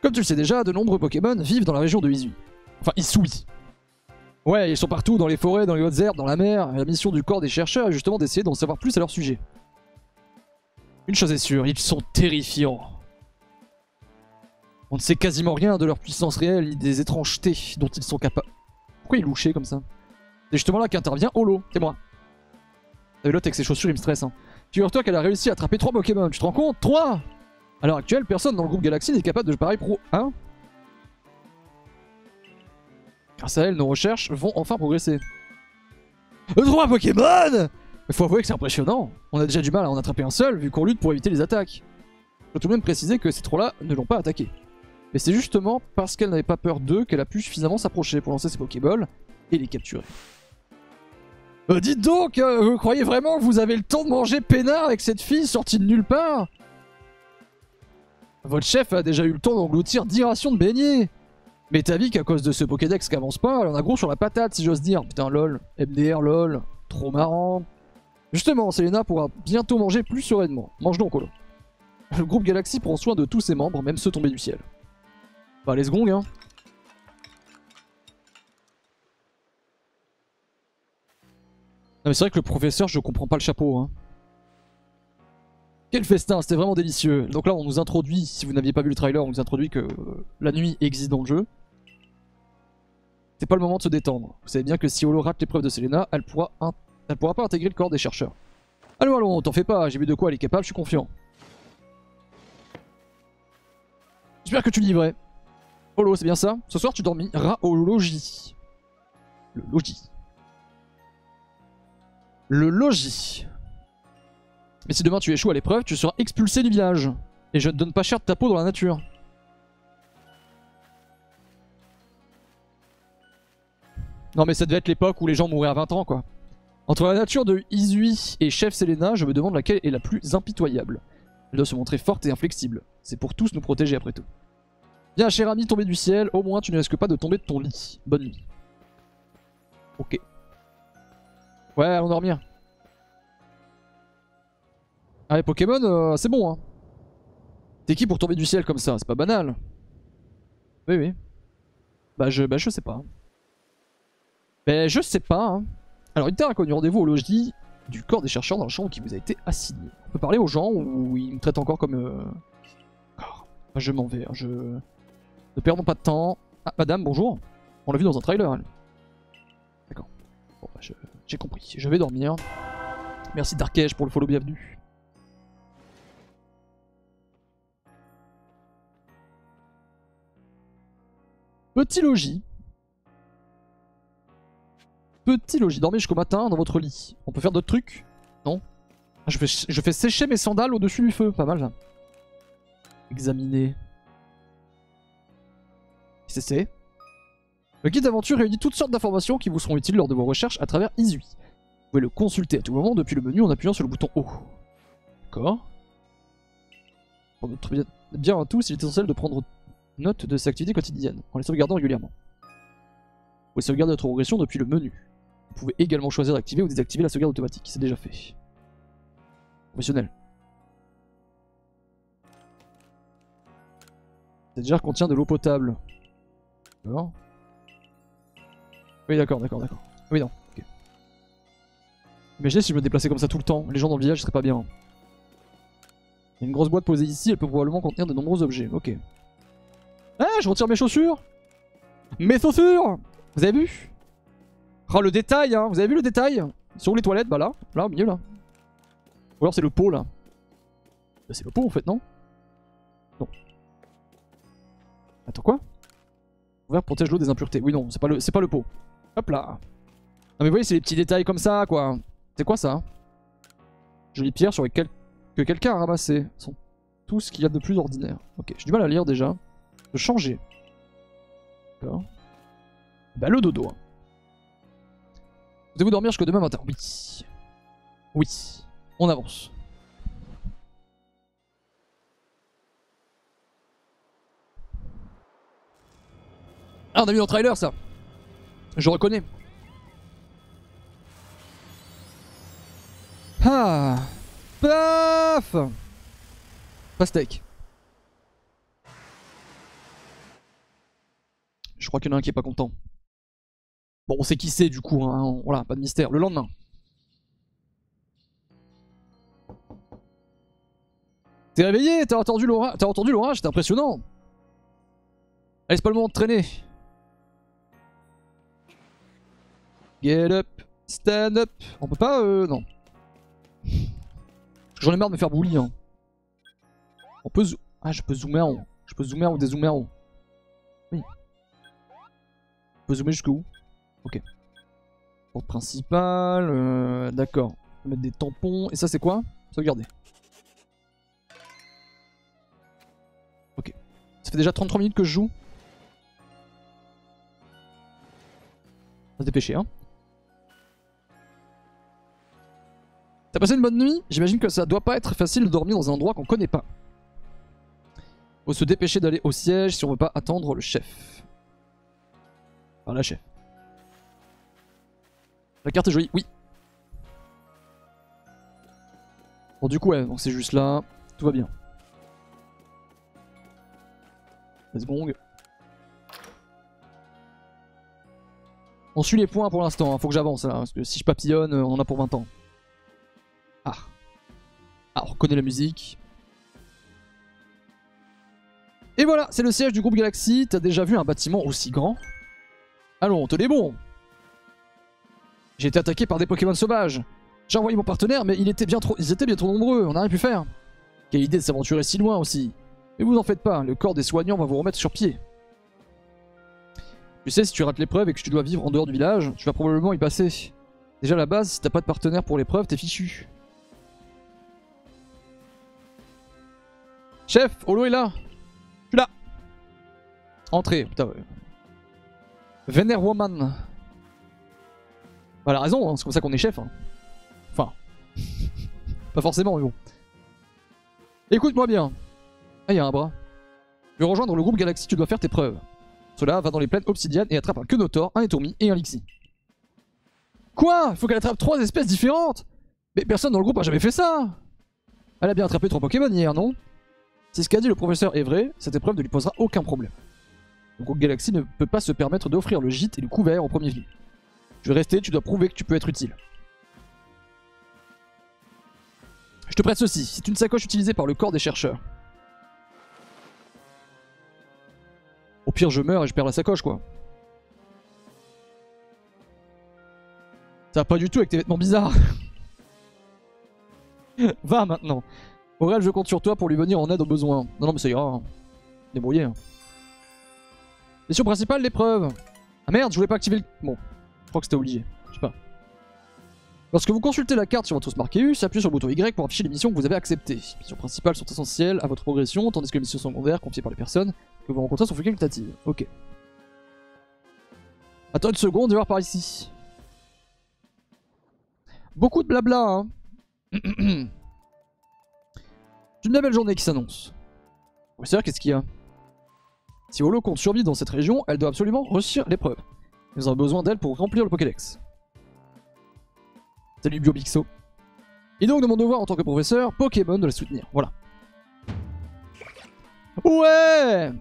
Comme tu le sais déjà, de nombreux Pokémon vivent dans la région de Hisui. Enfin, Hisui. Ouais, ils sont partout, dans les forêts, dans les hautes herbes, dans la mer. Et la mission du corps des chercheurs est justement d'essayer d'en savoir plus à leur sujet. Une chose est sûre, ils sont terrifiants. On ne sait quasiment rien de leur puissance réelle ni des étrangetés dont ils sont capables. Pourquoi il est louché comme ça? C'est justement là qu'intervient Holo, c'est moi. T'as vu l'autre avec ses chaussures, il me stresse. Hein. Figure-toi qu'elle a réussi à attraper trois Pokémon, tu te rends compte? Trois! À l'heure actuelle, personne dans le groupe Galaxy n'est capable de pareil pro. Hein? Grâce à elle, nos recherches vont enfin progresser. trois Pokémon! Mais faut avouer que c'est impressionnant. On a déjà du mal à en attraper un seul, vu qu'on lutte pour éviter les attaques. Je dois tout de même préciser que ces trois-là ne l'ont pas attaqué. Mais c'est justement parce qu'elle n'avait pas peur d'eux qu'elle a pu suffisamment s'approcher pour lancer ses Pokéballs et les capturer. Euh, dites donc, euh, vous croyez vraiment que vous avez le temps de manger peinard avec cette fille sortie de nulle part? Votre chef a déjà eu le temps d'engloutir dix rations de beignets. Mais ta vie qu'à cause de ce Pokédex qui avance pas, elle en a gros sur la patate si j'ose dire. Putain lol, M D R lol, trop marrant. Justement, Selena pourra bientôt manger plus sereinement. Mange donc Holo. Le groupe Galaxy prend soin de tous ses membres, même ceux tombés du ciel. Bah les secondes hein. Non mais c'est vrai que le professeur je comprends pas le chapeau hein. Quel festin, c'était vraiment délicieux. Donc là on nous introduit, si vous n'aviez pas vu le trailer, on nous introduit que euh, la nuit existe dans le jeu. C'est pas le moment de se détendre. Vous savez bien que si Holo rate l'épreuve de Selena, elle pourra, elle pourra pas intégrer le corps des chercheurs. Allons, allons, t'en fais pas, j'ai vu de quoi elle est capable, je suis confiant. J'espère que tu livrais. Holo, c'est bien ça? Ce soir, tu dormiras au logis. Le logis. Le logis. Mais si demain tu échoues à l'épreuve, tu seras expulsé du village. Et je ne donne pas cher de ta peau dans la nature. Non mais ça devait être l'époque où les gens mouraient à vingt ans quoi. Entre la nature de Hisui et chef Selena, je me demande laquelle est la plus impitoyable. Elle doit se montrer forte et inflexible. C'est pour tous nous protéger après tout. Viens cher ami tombé du ciel, au moins tu ne risques pas de tomber de ton lit. Bonne nuit. Ok. Ouais, allons dormir. Ah les Pokémon, euh, c'est bon hein. T'es qui pour tomber du ciel comme ça? C'est pas banal. Oui oui. Bah je, bah, je sais pas. Mais je sais pas. Hein. Alors il t'a reconnu rendez-vous au logis du corps des chercheurs dans le champ qui vous a été assigné. On peut parler aux gens où ils me traitent encore comme... Euh... Oh, je m'en vais, hein. je... Ne perdons pas de temps. Ah, madame, bonjour. On l'a vu dans un trailer. D'accord. Bon, bah, je... j'ai compris. Je vais dormir. Merci Darkage pour le follow, bienvenue. Petit logis. Petit logis, dormez jusqu'au matin dans votre lit. On peut faire d'autres trucs? Non? je fais, je fais sécher mes sandales au-dessus du feu, pas mal ça. Examiner. C C. Le guide d'aventure réunit toutes sortes d'informations qui vous seront utiles lors de vos recherches à travers Hisui. Vous pouvez le consulter à tout moment depuis le menu en appuyant sur le bouton haut. D'accord. Pour notre bien, bien à tous, il est essentiel de prendre note de ses activités quotidiennes en les sauvegardant régulièrement. Vous pouvez sauvegarder votre progression depuis le menu. Vous pouvez également choisir d'activer ou désactiver la sauvegarde automatique. C'est déjà fait. Professionnel. Cette jarre contient de l'eau potable. D'accord. Oui, d'accord, d'accord, d'accord. Oui, non. Okay. Imaginez si je me déplaçais comme ça tout le temps. Les gens dans le village seraient pas bien. Il y a une grosse boîte posée ici. Elle peut probablement contenir de nombreux objets. Ok. Ah, je retire mes chaussures. Mes chaussures. Vous avez vu? Oh le détail hein, vous avez vu le détail? Sur les toilettes, bah là, là au milieu là. Ou alors c'est le pot là. Bah, c'est le pot en fait, non? Non. Attends quoi? Ouvert protège l'eau des impuretés. Oui non, c'est pas le c'est pas le pot. Hop là. Non mais vous voyez c'est les petits détails comme ça quoi. C'est quoi ça? Jolie pierre sur lesquelles que quelqu'un a ramassé. Ils sont tout ce qu'il y a de plus ordinaire. Ok, j'ai du mal à lire déjà. De changer. D'accord. Bah le dodo. Hein. Vous devez dormir jusqu'à demain matin. Oui. Oui. On avance. Ah on a vu dans le trailer ça. Je reconnais. Ah. Paf. Pastèque. Je crois qu'il y en a un qui est pas content. Bon, on sait qui c'est du coup, hein. On, voilà, pas de mystère. Le lendemain. T'es réveillé, t'as entendu l'orage, c'était impressionnant. Allez, c'est pas le moment de traîner. Get up, stand up. On peut pas, euh, non. J'en ai marre de me faire bully. Hein. On peut zo ah, je peux zoomer en haut. Je peux zoomer ou dézoomer en haut. Oui. Je peux zoomer jusqu'où? Ok. Porte principale, euh, d'accord. On va mettre des tampons. Et ça c'est quoi? Sauvegarder. Ok. Ça fait déjà trente-trois minutes que je joue. On va se dépêcher hein. T'as passé une bonne nuit? J'imagine que ça doit pas être facile de dormir dans un endroit qu'on connaît pas. Faut se dépêcher d'aller au siège si on veut pas attendre le chef. Enfin la chef. La carte est jolie, oui. Bon du coup ouais, donc c'est juste là, tout va bien. Let's gong. On suit les points pour l'instant, hein. Faut que j'avance là, parce que si je papillonne, on en a pour vingt ans. Ah. Ah, on reconnaît la musique. Et voilà, c'est le siège du groupe Galaxy, t'as déjà vu un bâtiment aussi grand? Allons, tenez bon. J'ai été attaqué par des Pokémon sauvages. J'ai envoyé mon partenaire, mais il était bien trop... ils étaient bien trop nombreux, on n'a rien pu faire. Quelle idée de s'aventurer si loin aussi. Mais vous en faites pas, le corps des soignants va vous remettre sur pied. Tu sais, si tu rates l'épreuve et que tu dois vivre en dehors du village, tu vas probablement y passer. Déjà à la base, si t'as pas de partenaire pour l'épreuve, t'es fichu. Chef, Holo est là. Je suis là. Entrez, putain. Vénère Woman. Bah elle a raison, hein, c'est comme ça qu'on est chef. Hein. Enfin. Pas forcément, mais bon. Écoute-moi bien. Ah, il y a un bras. Tu veux rejoindre le groupe Galaxy, tu dois faire tes preuves. Cela va dans les plaines obsidiennes et attrape un Keunotor, un Étourmi et un Lixy. Quoi? Il faut qu'elle attrape trois espèces différentes? Mais personne dans le groupe a jamais fait ça. Elle a bien attrapé trois Pokémon hier, non? Si ce qu'a dit le professeur est vrai, cette épreuve ne lui posera aucun problème. Le groupe Galaxy ne peut pas se permettre d'offrir le gîte et le couvert au premier venu. Tu veux rester, tu dois prouver que tu peux être utile. Je te prête ceci, c'est une sacoche utilisée par le corps des chercheurs. Au pire, je meurs et je perds la sacoche, quoi. Ça va pas du tout avec tes vêtements bizarres. Va maintenant. Aurèle, je compte sur toi pour lui venir en aide aux besoins. Non, non, mais ça ira. Hein. Débrouillé. Hein. Mission principale, l'épreuve. Ah merde, je voulais pas activer le... Bon, je crois que c'était obligé. Je sais pas. Lorsque vous consultez la carte sur votre Smartkeus, appuyez sur le bouton Y pour afficher les missions que vous avez acceptées. Les missions principales sont essentielles à votre progression, tandis que les missions secondaires confiées par les personnes que vous rencontrez sont facultatives. Ok. Attends une seconde, je vais voir par ici. Beaucoup de blabla, hein. C'est une belle journée qui s'annonce. Professeur, qu'est-ce qu'il y a? Si Holo compte survivre dans cette région, elle doit absolument réussir l'épreuve. Nous avons besoin d'elle pour remplir le Pokédex. Salut Biobixo. Et donc de mon devoir en tant que professeur, Pokémon de la soutenir. Voilà. Ouais.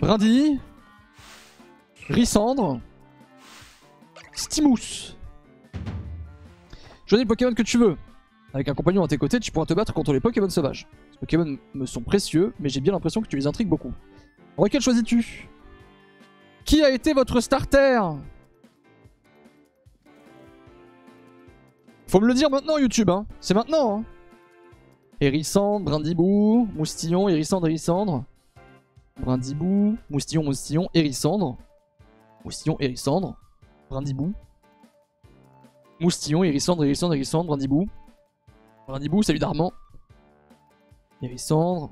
Brindibou. Héricendre. Stimous. Choisis le Pokémon que tu veux. Avec un compagnon à tes côtés, tu pourras te battre contre les Pokémon sauvages. Ces Pokémon me sont précieux, mais j'ai bien l'impression que tu les intrigues beaucoup. En lequel choisis-tu? Qui a été votre starter? Faut me le dire maintenant, YouTube, hein. C'est maintenant, hein. Héricendre, Brindibou, Moustillon, Héricendre, Héricendre. Brindibou, Moustillon, Moustillon, Héricendre. Moustillon, Héricendre, Brindibou. Moustillon, Héricendre, Héricendre, Héricendre, Brindibou. Brindibou, salut d'Armand. Héricendre.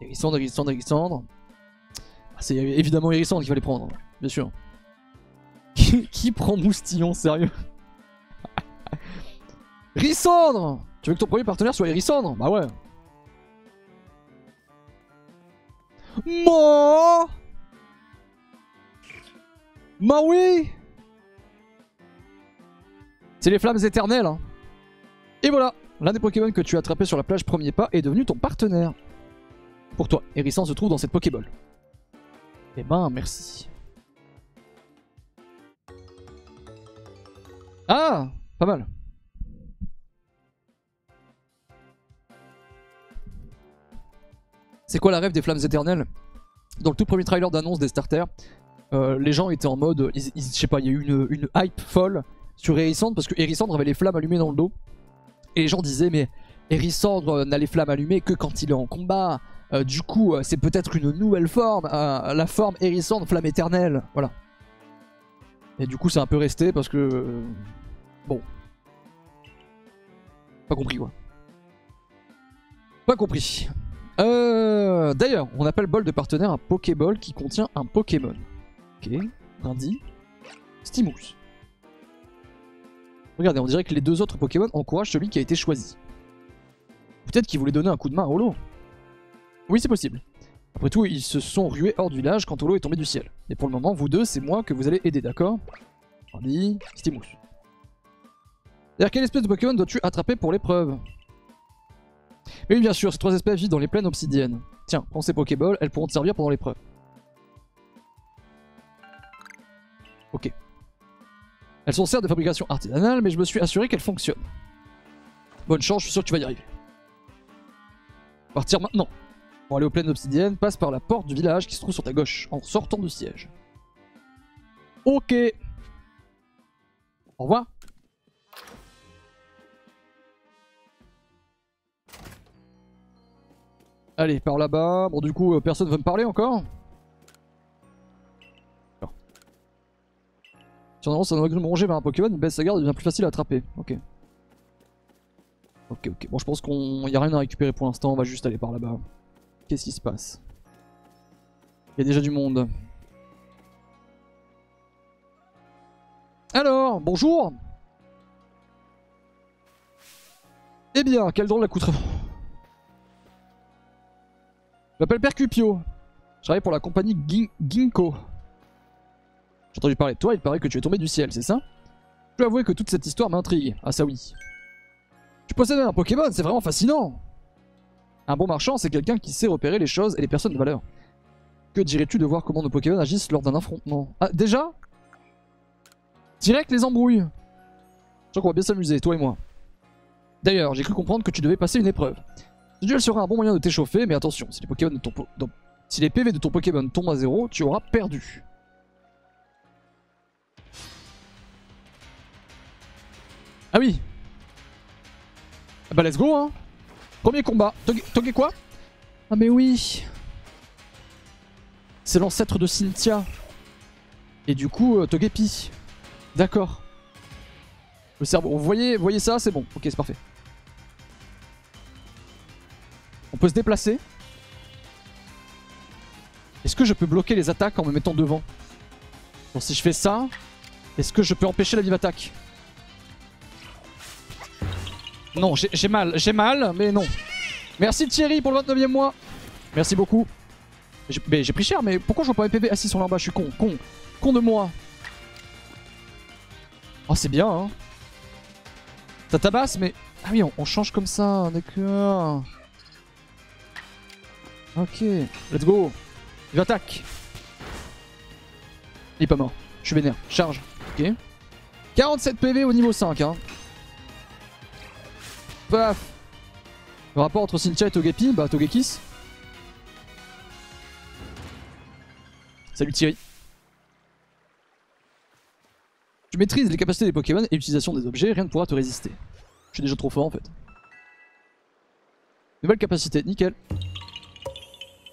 Héricendre, Héricendre, Héricendre. C'est évidemment Héricendre qu'il fallait prendre, bien sûr. Qui, qui prend Moustillon, sérieux? Héricendre! Tu veux que ton premier partenaire soit Héricendre? Bah ouais. Mon Bah oui. C'est les flammes éternelles, hein. Et voilà, l'un des Pokémon que tu as attrapé sur la plage Premier Pas est devenu ton partenaire. Pour toi, Héricendre se trouve dans cette Pokéball. Eh ben, merci. Ah, pas mal. C'est quoi la rêve des flammes éternelles? Dans le tout premier trailer d'annonce des starters, euh, les gens étaient en mode, je sais pas, il y a eu une, une hype folle sur Héricendre parce que Héricendre avait les flammes allumées dans le dos. Et les gens disaient, mais Héricendre n'a les flammes allumées que quand il est en combat. Euh, du coup, euh, c'est peut-être une nouvelle forme, euh, la forme Héricendre, flamme éternelle. Voilà. Et du coup, c'est un peu resté parce que... Euh, bon. Pas compris, quoi. Pas compris. Euh, D'ailleurs, on appelle bol de partenaire un Pokéball qui contient un Pokémon. Ok. Brindibou. Stimous. Regardez, on dirait que les deux autres Pokémon encouragent celui qui a été choisi. Peut-être qu'ils voulaient donner un coup de main à Holo. Oui, c'est possible. Après tout, ils se sont rués hors du village quand Holo est tombé du ciel. Et pour le moment, vous deux, c'est moi que vous allez aider, d'accord? Brindibou, Stimous. D'ailleurs, quelle espèce de Pokémon dois-tu attraper pour l'épreuve? Mais oui, bien sûr, ces trois espèces vivent dans les plaines obsidiennes. Tiens, prends ces Pokéballs, elles pourront te servir pendant l'épreuve. Ok. Elles sont certes de fabrication artisanale, mais je me suis assuré qu'elles fonctionnent. Bonne chance, je suis sûr que tu vas y arriver. Partir maintenant. Pour aller aux plaines obsidiennes, passe par la porte du village qui se trouve sur ta gauche, en sortant du siège. Ok. Au revoir. Allez, par là-bas. Bon, du coup, personne veut me parler encore. Non. Si on avance un objet mangé par un Pokémon, il baisse sa garde, il devient plus facile à attraper. Ok. Ok, ok. Bon, je pense qu'on n'y a rien à récupérer pour l'instant. On va juste aller par là-bas. Qu'est-ce qui se passe? Il y a déjà du monde. Alors, bonjour. Eh bien, quel drôle d'accoutrement. Je m'appelle Percupio. Je travaille pour la compagnie Gin Ginkgo. J'ai entendu parler de toi, il paraît que tu es tombé du ciel, c'est ça? Je dois avouer que toute cette histoire m'intrigue. Ah ça oui. Tu possèdes un Pokémon, c'est vraiment fascinant. Un bon marchand, c'est quelqu'un qui sait repérer les choses et les personnes de valeur. Que dirais-tu de voir comment nos Pokémon agissent lors d'un affrontement? Ah, déjà? Direct les embrouilles. Je crois qu'on va bien s'amuser, toi et moi. D'ailleurs, j'ai cru comprendre que tu devais passer une épreuve. Ce duel sera un bon moyen de t'échauffer, mais attention, si les, Pokémon de ton po non. si les P V de ton Pokémon tombent à zéro, tu auras perdu. Ah oui. Bah let's go hein. Premier combat, Togekiss quoi? Ah mais oui. C'est l'ancêtre de Cynthia. Et du coup, euh, Togepi. D'accord. Le cerveau, vous voyez, voyez ça, c'est bon. Ok, c'est parfait. On peut se déplacer. Est-ce que je peux bloquer les attaques en me mettant devant? Bon, si je fais ça, est-ce que je peux empêcher la vive attaque? Non, j'ai mal, j'ai mal, mais non. Merci Thierry pour le vingt-neuvième mois. Merci beaucoup. Mais j'ai pris cher, mais pourquoi je vois pas mes P V assis sur l'en bas? Je suis con, con, con de moi. Oh, c'est bien, hein. Ça tabasse, mais... Ah oui, on, on change comme ça, d'accord. Ok, let's go. Il attaque. Il est pas mort. Je suis vénère. Charge. Ok. quarante-sept P V au niveau cinq. Hein. Paf. Le rapport entre Cynthia et Togepi, bah Togekiss. Salut Thierry. Tu maîtrises les capacités des Pokémon et l'utilisation des objets, rien ne pourra te résister. Je suis déjà trop fort en fait. Nouvelle capacité, nickel.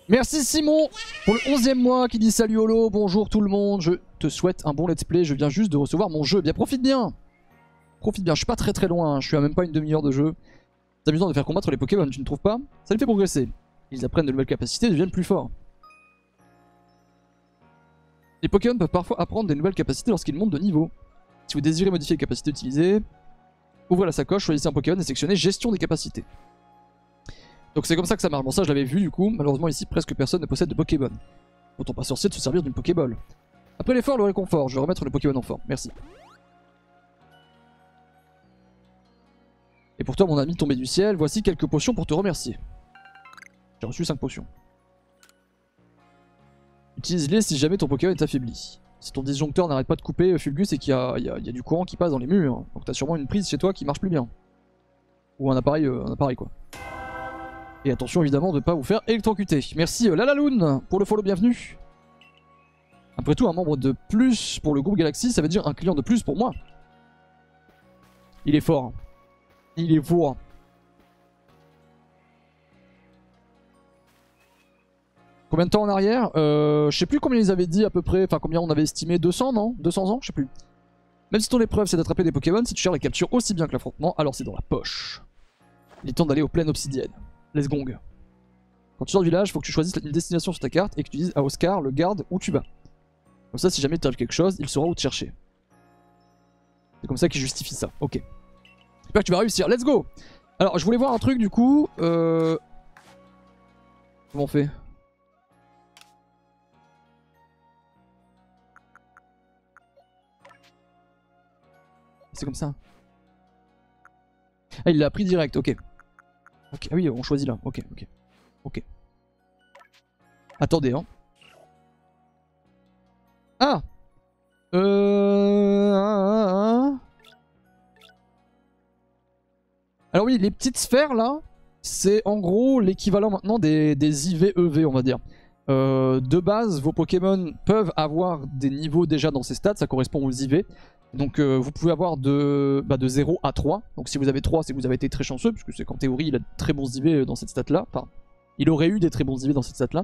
Merci Simon pour le onzième mois qui dit salut Holo, bonjour tout le monde, je te souhaite un bon let's play, je viens juste de recevoir mon jeu, bien profite bien. Profite bien, je suis pas très très loin, hein. Je suis à même pas une demi-heure de jeu. C'est amusant de faire combattre les Pokémon, tu ne trouves pas? Ça les fait progresser. Ils apprennent de nouvelles capacités et deviennent plus forts. Les Pokémon peuvent parfois apprendre des nouvelles capacités lorsqu'ils montent de niveau. Si vous désirez modifier les capacités utilisées, ouvrez la sacoche, choisissez un Pokémon et sélectionnez gestion des capacités. Donc c'est comme ça que ça marche. Bon ça je l'avais vu du coup, malheureusement ici presque personne ne possède de Pokémon. Autant pas sorcier de se servir d'une Pokéball. Après l'effort, le réconfort, je vais remettre le Pokémon en forme, merci. Et pour toi mon ami tombé du ciel, voici quelques potions pour te remercier. J'ai reçu cinq potions. Utilise-les si jamais ton Pokémon est affaibli. Si ton disjoncteur n'arrête pas de couper Fulgus et qu'il y a, y, a, y a du courant qui passe dans les murs, donc t'as sûrement une prise chez toi qui marche plus bien. Ou un appareil, euh, un appareil quoi. Et attention évidemment de ne pas vous faire électrocuter. Merci euh, Lalaloun pour le follow, bienvenue. Après tout un membre de plus pour le groupe Galaxy, ça veut dire un client de plus pour moi. Il est fort. Il est fort. Combien de temps en arrière? euh, Je sais plus combien ils avaient dit à peu près, enfin combien on avait estimé, deux cents non? deux cents ans? Je sais plus. Même si ton épreuve c'est d'attraper des Pokémon, si tu cherches la capture aussi bien que l'affrontement, alors c'est dans la poche. Il est temps d'aller aux Plaines Obsidiennes. Let's gong. Quand tu sors du village, faut que tu choisisses une destination sur ta carte et que tu dises à Oscar, le garde, où tu vas. Comme ça, si jamais il t'arrive quelque chose, il saura où te chercher. C'est comme ça qu'il justifie ça. Ok. J'espère que tu vas réussir. Let's go. Alors, je voulais voir un truc du coup. Euh... Comment on fait? C'est comme ça. Ah, il l'a pris direct, ok. Ok, ah oui, on choisit là, ok, ok. Ok. Attendez, hein. Ah Euh... Alors oui, les petites sphères là, c'est en gros l'équivalent maintenant des, des I V E V, on va dire. Euh, de base, vos Pokémon peuvent avoir des niveaux déjà dans ces stats, ça correspond aux I V. Donc euh, vous pouvez avoir de, bah, de zéro à trois, donc si vous avez trois c'est que vous avez été très chanceux, puisque c'est qu'en théorie il a de très bons I V dans cette stat là, enfin Il aurait eu des très bons I V dans cette stat là.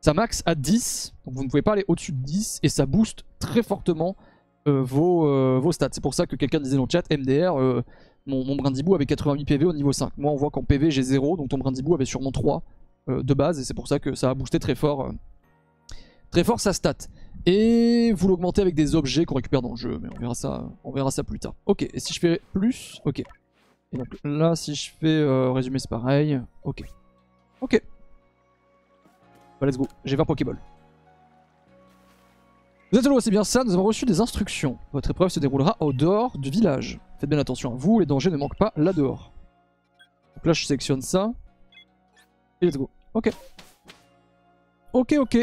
Ça max à dix, donc vous ne pouvez pas aller au-dessus de dix, et ça booste très fortement euh, vos, euh, vos stats. C'est pour ça que quelqu'un disait dans le chat, M D R, euh, mon, mon Brindibou avait quatre-vingt-huit P V au niveau cinq. Moi on voit qu'en P V j'ai zéro, donc ton Brindibou avait sûrement trois euh, de base, et c'est pour ça que ça a boosté très fort, euh, très fort sa stat. Et vous l'augmentez avec des objets qu'on récupère dans le jeu, mais on verra ça, on verra ça plus tard. Ok, et si je fais plus, ok. Et donc là si je fais euh, résumé c'est pareil, ok. Ok. Let's go, j'ai vingt Pokéball. Vous êtes là, c'est bien ça, nous avons reçu des instructions. Votre épreuve se déroulera au dehors du village. Faites bien attention à vous, les dangers ne manquent pas là dehors. Donc là je sélectionne ça. Et let's go. Ok. Ok, ok.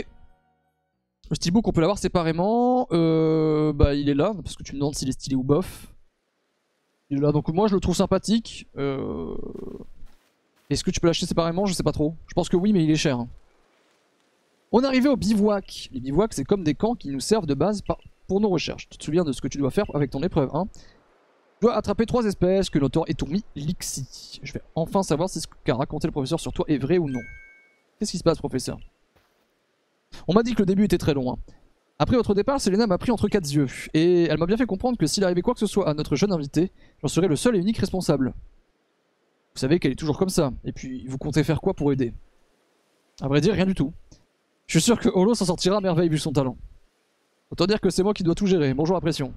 Le steelbook on peut l'avoir séparément. Euh, bah il est là, parce que tu me demandes s'il est stylé ou bof. Il est là, donc moi je le trouve sympathique. Euh... Est-ce que tu peux l'acheter séparément? Je sais pas trop. Je pense que oui, mais il est cher. On est arrivé au bivouac. Les bivouacs, c'est comme des camps qui nous servent de base pour nos recherches. Tu te souviens de ce que tu dois faire avec ton épreuve, hein? Tu dois attraper trois espèces, Keunotor, Étourmi, Lixy. Je vais enfin savoir si ce qu'a raconté le professeur sur toi est vrai ou non. Qu'est-ce qui se passe, professeur? On m'a dit que le début était très long. Hein. Après votre départ, Selena m'a pris entre quatre yeux. Et elle m'a bien fait comprendre que s'il arrivait quoi que ce soit à notre jeune invité, j'en serais le seul et unique responsable. Vous savez qu'elle est toujours comme ça. Et puis, vous comptez faire quoi pour aider? À vrai dire, rien du tout. Je suis sûr que Holo s'en sortira à merveille vu son talent. Autant dire que c'est moi qui dois tout gérer, bonjour la pression.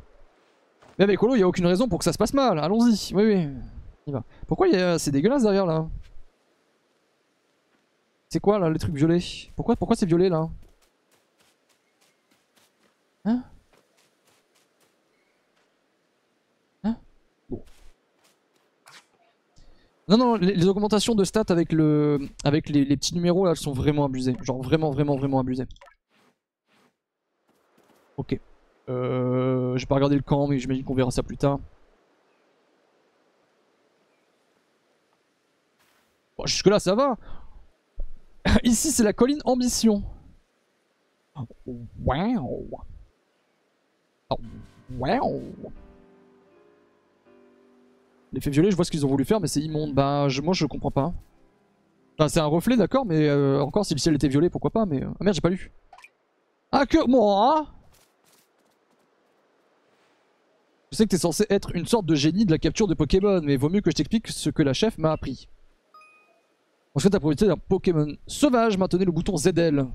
Mais avec Holo, il n'y a aucune raison pour que ça se passe mal, allons-y, oui oui. Il va. Pourquoi il y a... c'est dégueulasse derrière là? C'est quoi là, les trucs violets? Pourquoi, pourquoi c'est violet là? Hein? Hein? Bon. Non, non, les, les augmentations de stats avec, le, avec les, les petits numéros là, elles sont vraiment abusées. Genre vraiment, vraiment, vraiment abusées. Ok. Euh, j'ai pas regardé le camp, mais j'imagine qu'on verra ça plus tard. Bon, jusque là, ça va. Ici, c'est la colline Ambition. Wow. Oh, wow. L'effet violet, je vois ce qu'ils ont voulu faire, mais c'est immonde. Bah, je, moi je comprends pas. Enfin, c'est un reflet, d'accord, mais euh, encore si le ciel était violet, pourquoi pas, mais. Ah merde, j'ai pas lu. Ah, que moi je sais que t'es censé être une sorte de génie de la capture de Pokémon, mais vaut mieux que je t'explique ce que la chef m'a appris. Ensuite, t'as profité d'un Pokémon sauvage, maintenez le bouton Z L,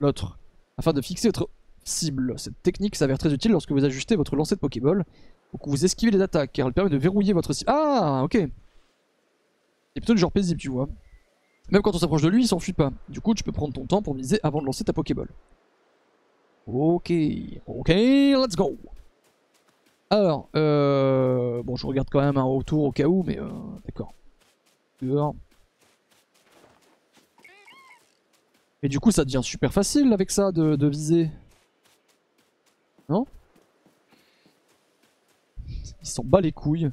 l'autre, afin de fixer votre cible. Cette technique s'avère très utile lorsque vous ajustez votre lancer de Pokéball. Donc vous esquivez les attaques car elle permet de verrouiller votre cible. Ah ok. C'est plutôt du genre paisible tu vois. Même quand on s'approche de lui il s'enfuit pas. Du coup tu peux prendre ton temps pour miser avant de lancer ta Pokéball. Ok. Ok let's go. Alors euh... bon je regarde quand même un retour au cas où mais euh... d'accord. Et du coup ça devient super facile avec ça de, de viser. Non ? Il s'en bat les couilles.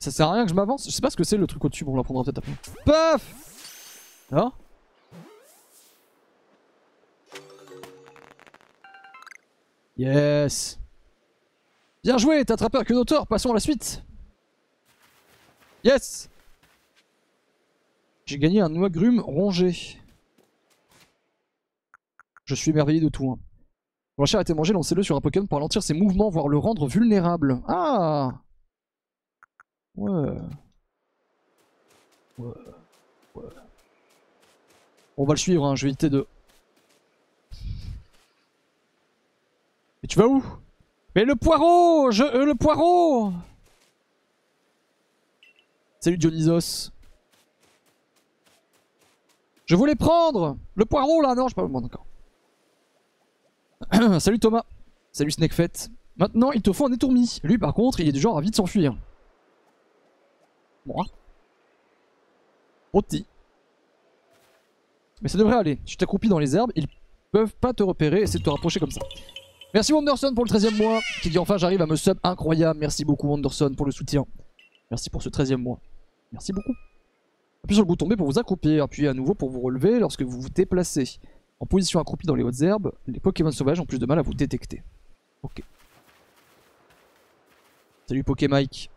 Ça sert à rien que je m'avance. Je sais pas ce que c'est le truc au-dessus, bon on l'apprendra peut-être après. Paf! Hein? Yes! Bien joué, t'as attrapé un Keunotor, passons à la suite. Yes! J'ai gagné un noix grume rongé. Je suis émerveillé de tout. Hein. Quand la chair a été mangée, lancez-le sur un Pokémon pour ralentir ses mouvements, voire le rendre vulnérable. Ah ouais. Ouais. Ouais. On va le suivre, hein. Je vais éviter de... Mais tu vas où? Mais le poireau je... euh, le poireau. Salut Dionysos. Je voulais prendre le poireau là, non, je parle pas... bon, d'accord. Salut Thomas, salut Snakefet. Maintenant il te faut un étourmi. Lui par contre il est du genre à vite s'enfuir. Moi. Bon petit. Mais ça devrait aller. Si tu t'accroupis dans les herbes, ils peuvent pas te repérer et essayer de te rapprocher comme ça. Merci Wonderson pour le treizième mois. Qui dit enfin j'arrive à me sub incroyable. Merci beaucoup Wonderson pour le soutien. Merci pour ce treizième mois. Merci beaucoup. Appuyez sur le bouton B pour vous accroupir. Appuyez à nouveau pour vous relever lorsque vous vous déplacez. En position accroupie dans les hautes herbes, les Pokémon sauvages ont plus de mal à vous détecter. Ok. Salut Pokémike.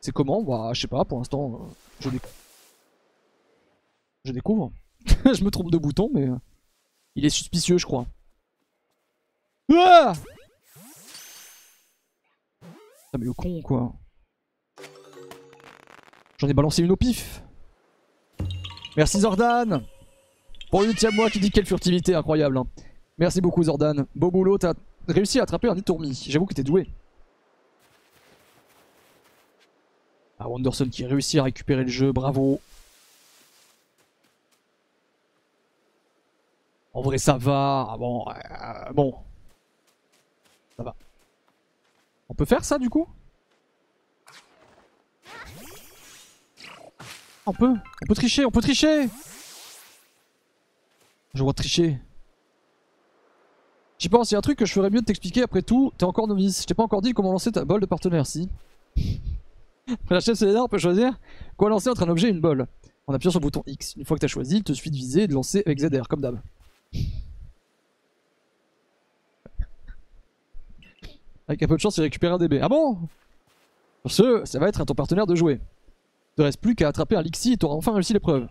C'est comment? Bah, je sais pas, pour l'instant, euh, je, Je découvre. Je me trompe de bouton, mais... Il est suspicieux, je crois. Ah, mais le con, quoi. J'en ai balancé une au pif. Merci Zordan. Pour le huitième mois qui dit quelle furtivité, incroyable. Merci beaucoup Zordan. Beau boulot, t'as réussi à attraper un étourmi. J'avoue que t'es doué. Ah, Wanderson qui réussit à récupérer le jeu, bravo. En vrai ça va, ah bon, euh, bon. Ça va. On peut faire ça du coup? On peut, on peut tricher, on peut tricher. Je vois tricher. J'y pense, il y a un truc que je ferais mieux de t'expliquer après tout. T'es encore novice, je t'ai pas encore dit comment lancer ta balle de partenaire, si. Après la chef Selena, on peut choisir quoi lancer entre un objet et une balle. En appuyant sur le bouton X. Une fois que t'as choisi, il te suffit de viser et de lancer avec Z R, comme d'hab. Avec un peu de chance, il récupère un D B. Ah bon? Sur ce, ça va être à ton partenaire de jouer. Il ne te reste plus qu'à attraper un Lixy et t'auras enfin réussi l'épreuve.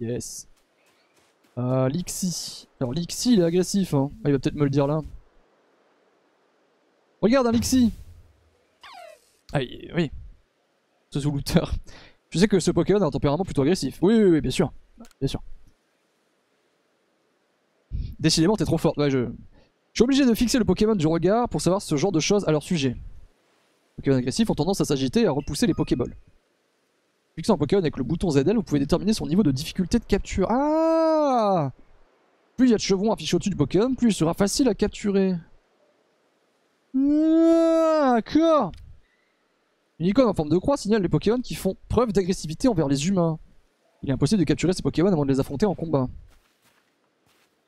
Yes. Euh, Lixy. Alors Lixy, il est agressif. Hein. Ah, il va peut-être me le dire là. Regarde un Lixy. Ah oui, ce sous-looteur. Je sais que ce Pokémon a un tempérament plutôt agressif. Oui, oui, oui, bien sûr. Bien sûr. Décidément, t'es trop forte. Ouais, je... je suis obligé de fixer le Pokémon du regard pour savoir ce genre de choses à leur sujet. Les Pokémon agressifs ont tendance à s'agiter et à repousser les Pokéballs. Fixant un Pokémon avec le bouton Z L, vous pouvez déterminer son niveau de difficulté de capture. Ah! Plus il y a de chevrons affichés au-dessus du Pokémon, plus il sera facile à capturer. D'accord! Une icône en forme de croix signale les Pokémon qui font preuve d'agressivité envers les humains. Il est impossible de capturer ces Pokémon avant de les affronter en combat.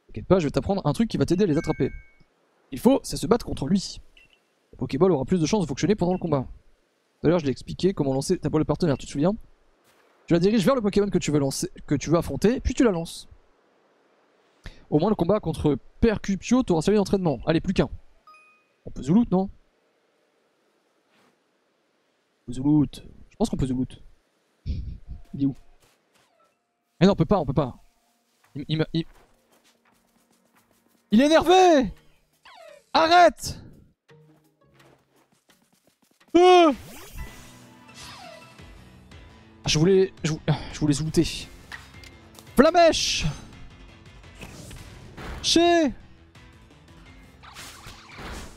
T'inquiète pas, je vais t'apprendre un truc qui va t'aider à les attraper. Il faut, c'est se battre contre lui. Le Pokéball aura plus de chances de fonctionner pendant le combat. D'ailleurs, je l'ai expliqué comment lancer ta balle de partenaire, tu te souviens? Tu la diriges vers le Pokémon que tu veux lancer, que tu veux affronter, puis tu la lances. Au moins le combat contre Percupio t'aura servi d'entraînement. Allez, plus qu'un. On peut Zoulout, non? Zoulout. Je pense qu'on peut Zoulout. Il est où? Mais non, on peut pas, on peut pas. Il, il, il... il est énervé! Arrête! Ah, je voulais... Je, vou... je voulais Zoulouter. Flamèche! Chez!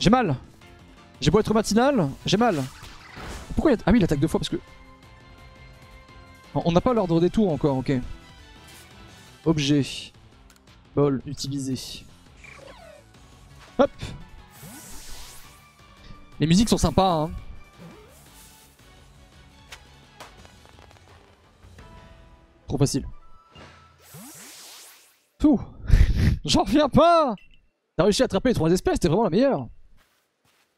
J'ai mal. J'ai beau être matinal, j'ai mal. Pourquoi il attaque? Ah oui, il attaque deux fois parce que... On n'a pas l'ordre des tours encore, ok. Objet. Ball, utilisé. Hop. Les musiques sont sympas, hein. Trop facile. Fou. J'en reviens pas. T'as réussi à attraper les trois espèces, t'es vraiment la meilleure.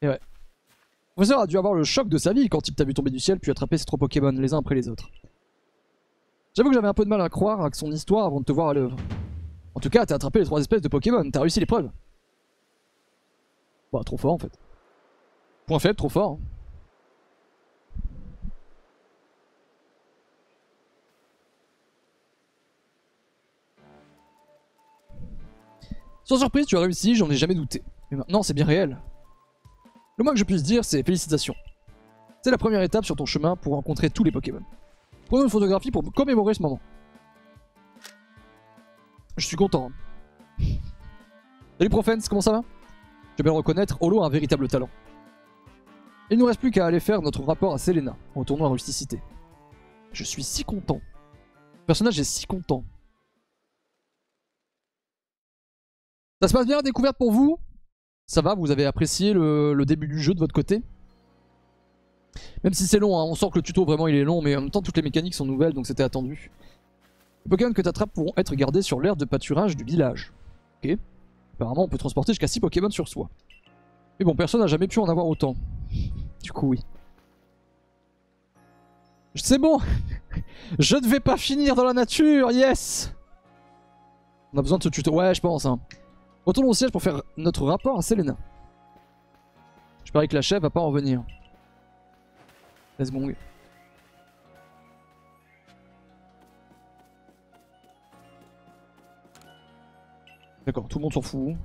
Et ouais. Le professeur a dû avoir le choc de sa vie quand il t'a vu tomber du ciel puis attraper ces trois Pokémon les uns après les autres. J'avoue que j'avais un peu de mal à croire à son histoire avant de te voir à l'œuvre. En tout cas, t'as attrapé les trois espèces de Pokémon, t'as réussi l'épreuve. Bah, trop fort en fait. Point faible, trop fort. Hein. Sans surprise, tu as réussi, j'en ai jamais douté. Mais maintenant, c'est bien réel. Le moins que je puisse dire, c'est félicitations. C'est la première étape sur ton chemin pour rencontrer tous les Pokémon. Prenons une photographie pour commémorer ce moment. Je suis content. Hein. Salut Profens, comment ça va? Je vais le reconnaître, Holo a un véritable talent. Il ne nous reste plus qu'à aller faire notre rapport à Selena, en tournant à Rusti-Cité. Je suis si content. Le personnage est si content. Ça se passe bien la découverte pour vous? Ça va, vous avez apprécié le, le début du jeu de votre côté? Même si c'est long, hein, on sent que le tuto vraiment il est long, mais en même temps toutes les mécaniques sont nouvelles donc c'était attendu. Les Pokémon que t'attrapes pourront être gardés sur l'aire de pâturage du village. Ok. Apparemment on peut transporter jusqu'à six Pokémon sur soi. Mais bon, personne n'a jamais pu en avoir autant. Du coup oui. C'est bon. Je ne vais pas finir dans la nature, yes. On a besoin de ce tuto, ouais je pense hein. Retournons au siège pour faire notre rapport à Selena. Je parie que la chef va pas en venir. Let's go. D'accord, tout le monde s'en fout.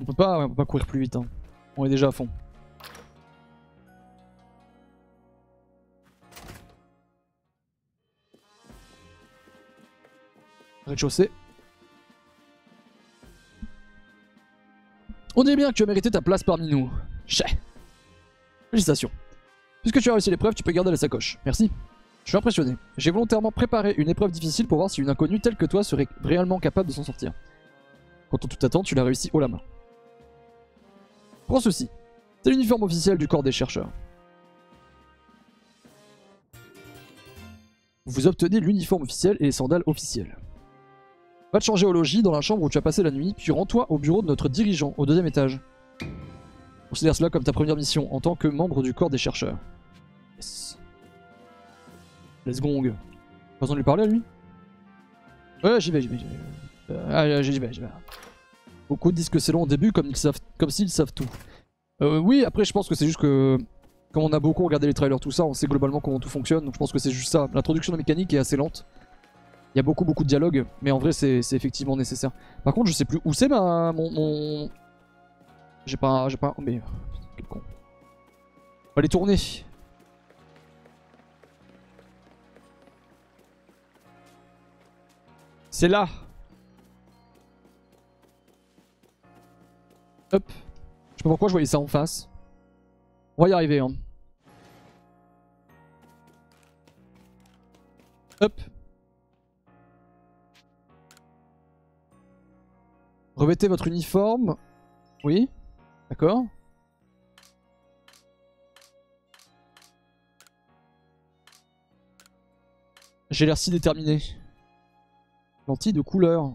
On peut pas, on peut pas courir plus vite, hein. On est déjà à fond. Rez-de-chaussée. On dit bien que tu as mérité ta place parmi nous. Chais. Félicitations. Puisque tu as réussi l'épreuve, tu peux garder la sacoche. Merci. Je suis impressionné. J'ai volontairement préparé une épreuve difficile pour voir si une inconnue telle que toi serait réellement capable de s'en sortir. Quand on tout attend, tu l'as réussi haut la main. Prends ceci. C'est l'uniforme officiel du corps des chercheurs. Vous obtenez l'uniforme officiel et les sandales officielles. Va te changer au logis dans la chambre où tu as passé la nuit, puis rends-toi au bureau de notre dirigeant au deuxième étage. Considère cela comme ta première mission en tant que membre du corps des chercheurs. Yes. Let's gong. Pas besoin de lui parler à lui? Ouais, j'y vais, j'y vais, j'y vais. Euh, ah, j'y vais, j'y vais. Beaucoup disent que c'est long au début, comme ils savent, comme s'ils savent tout. Euh, oui, après, je pense que c'est juste que, comme on a beaucoup regardé les trailers, tout ça, on sait globalement comment tout fonctionne, donc je pense que c'est juste ça. L'introduction de la mécanique est assez lente. Il y a beaucoup, beaucoup de dialogues, mais en vrai, c'est effectivement nécessaire. Par contre, je sais plus où c'est ma. Mon. mon... J'ai pas. J'ai pas. Mais. Quel con. On va les tourner. C'est là. Hop. Je sais pas pourquoi je voyais ça en face. On va y arriver, hein. Hop. Revêtez votre uniforme. Oui. D'accord. J'ai l'air si déterminé. Lentille de couleur.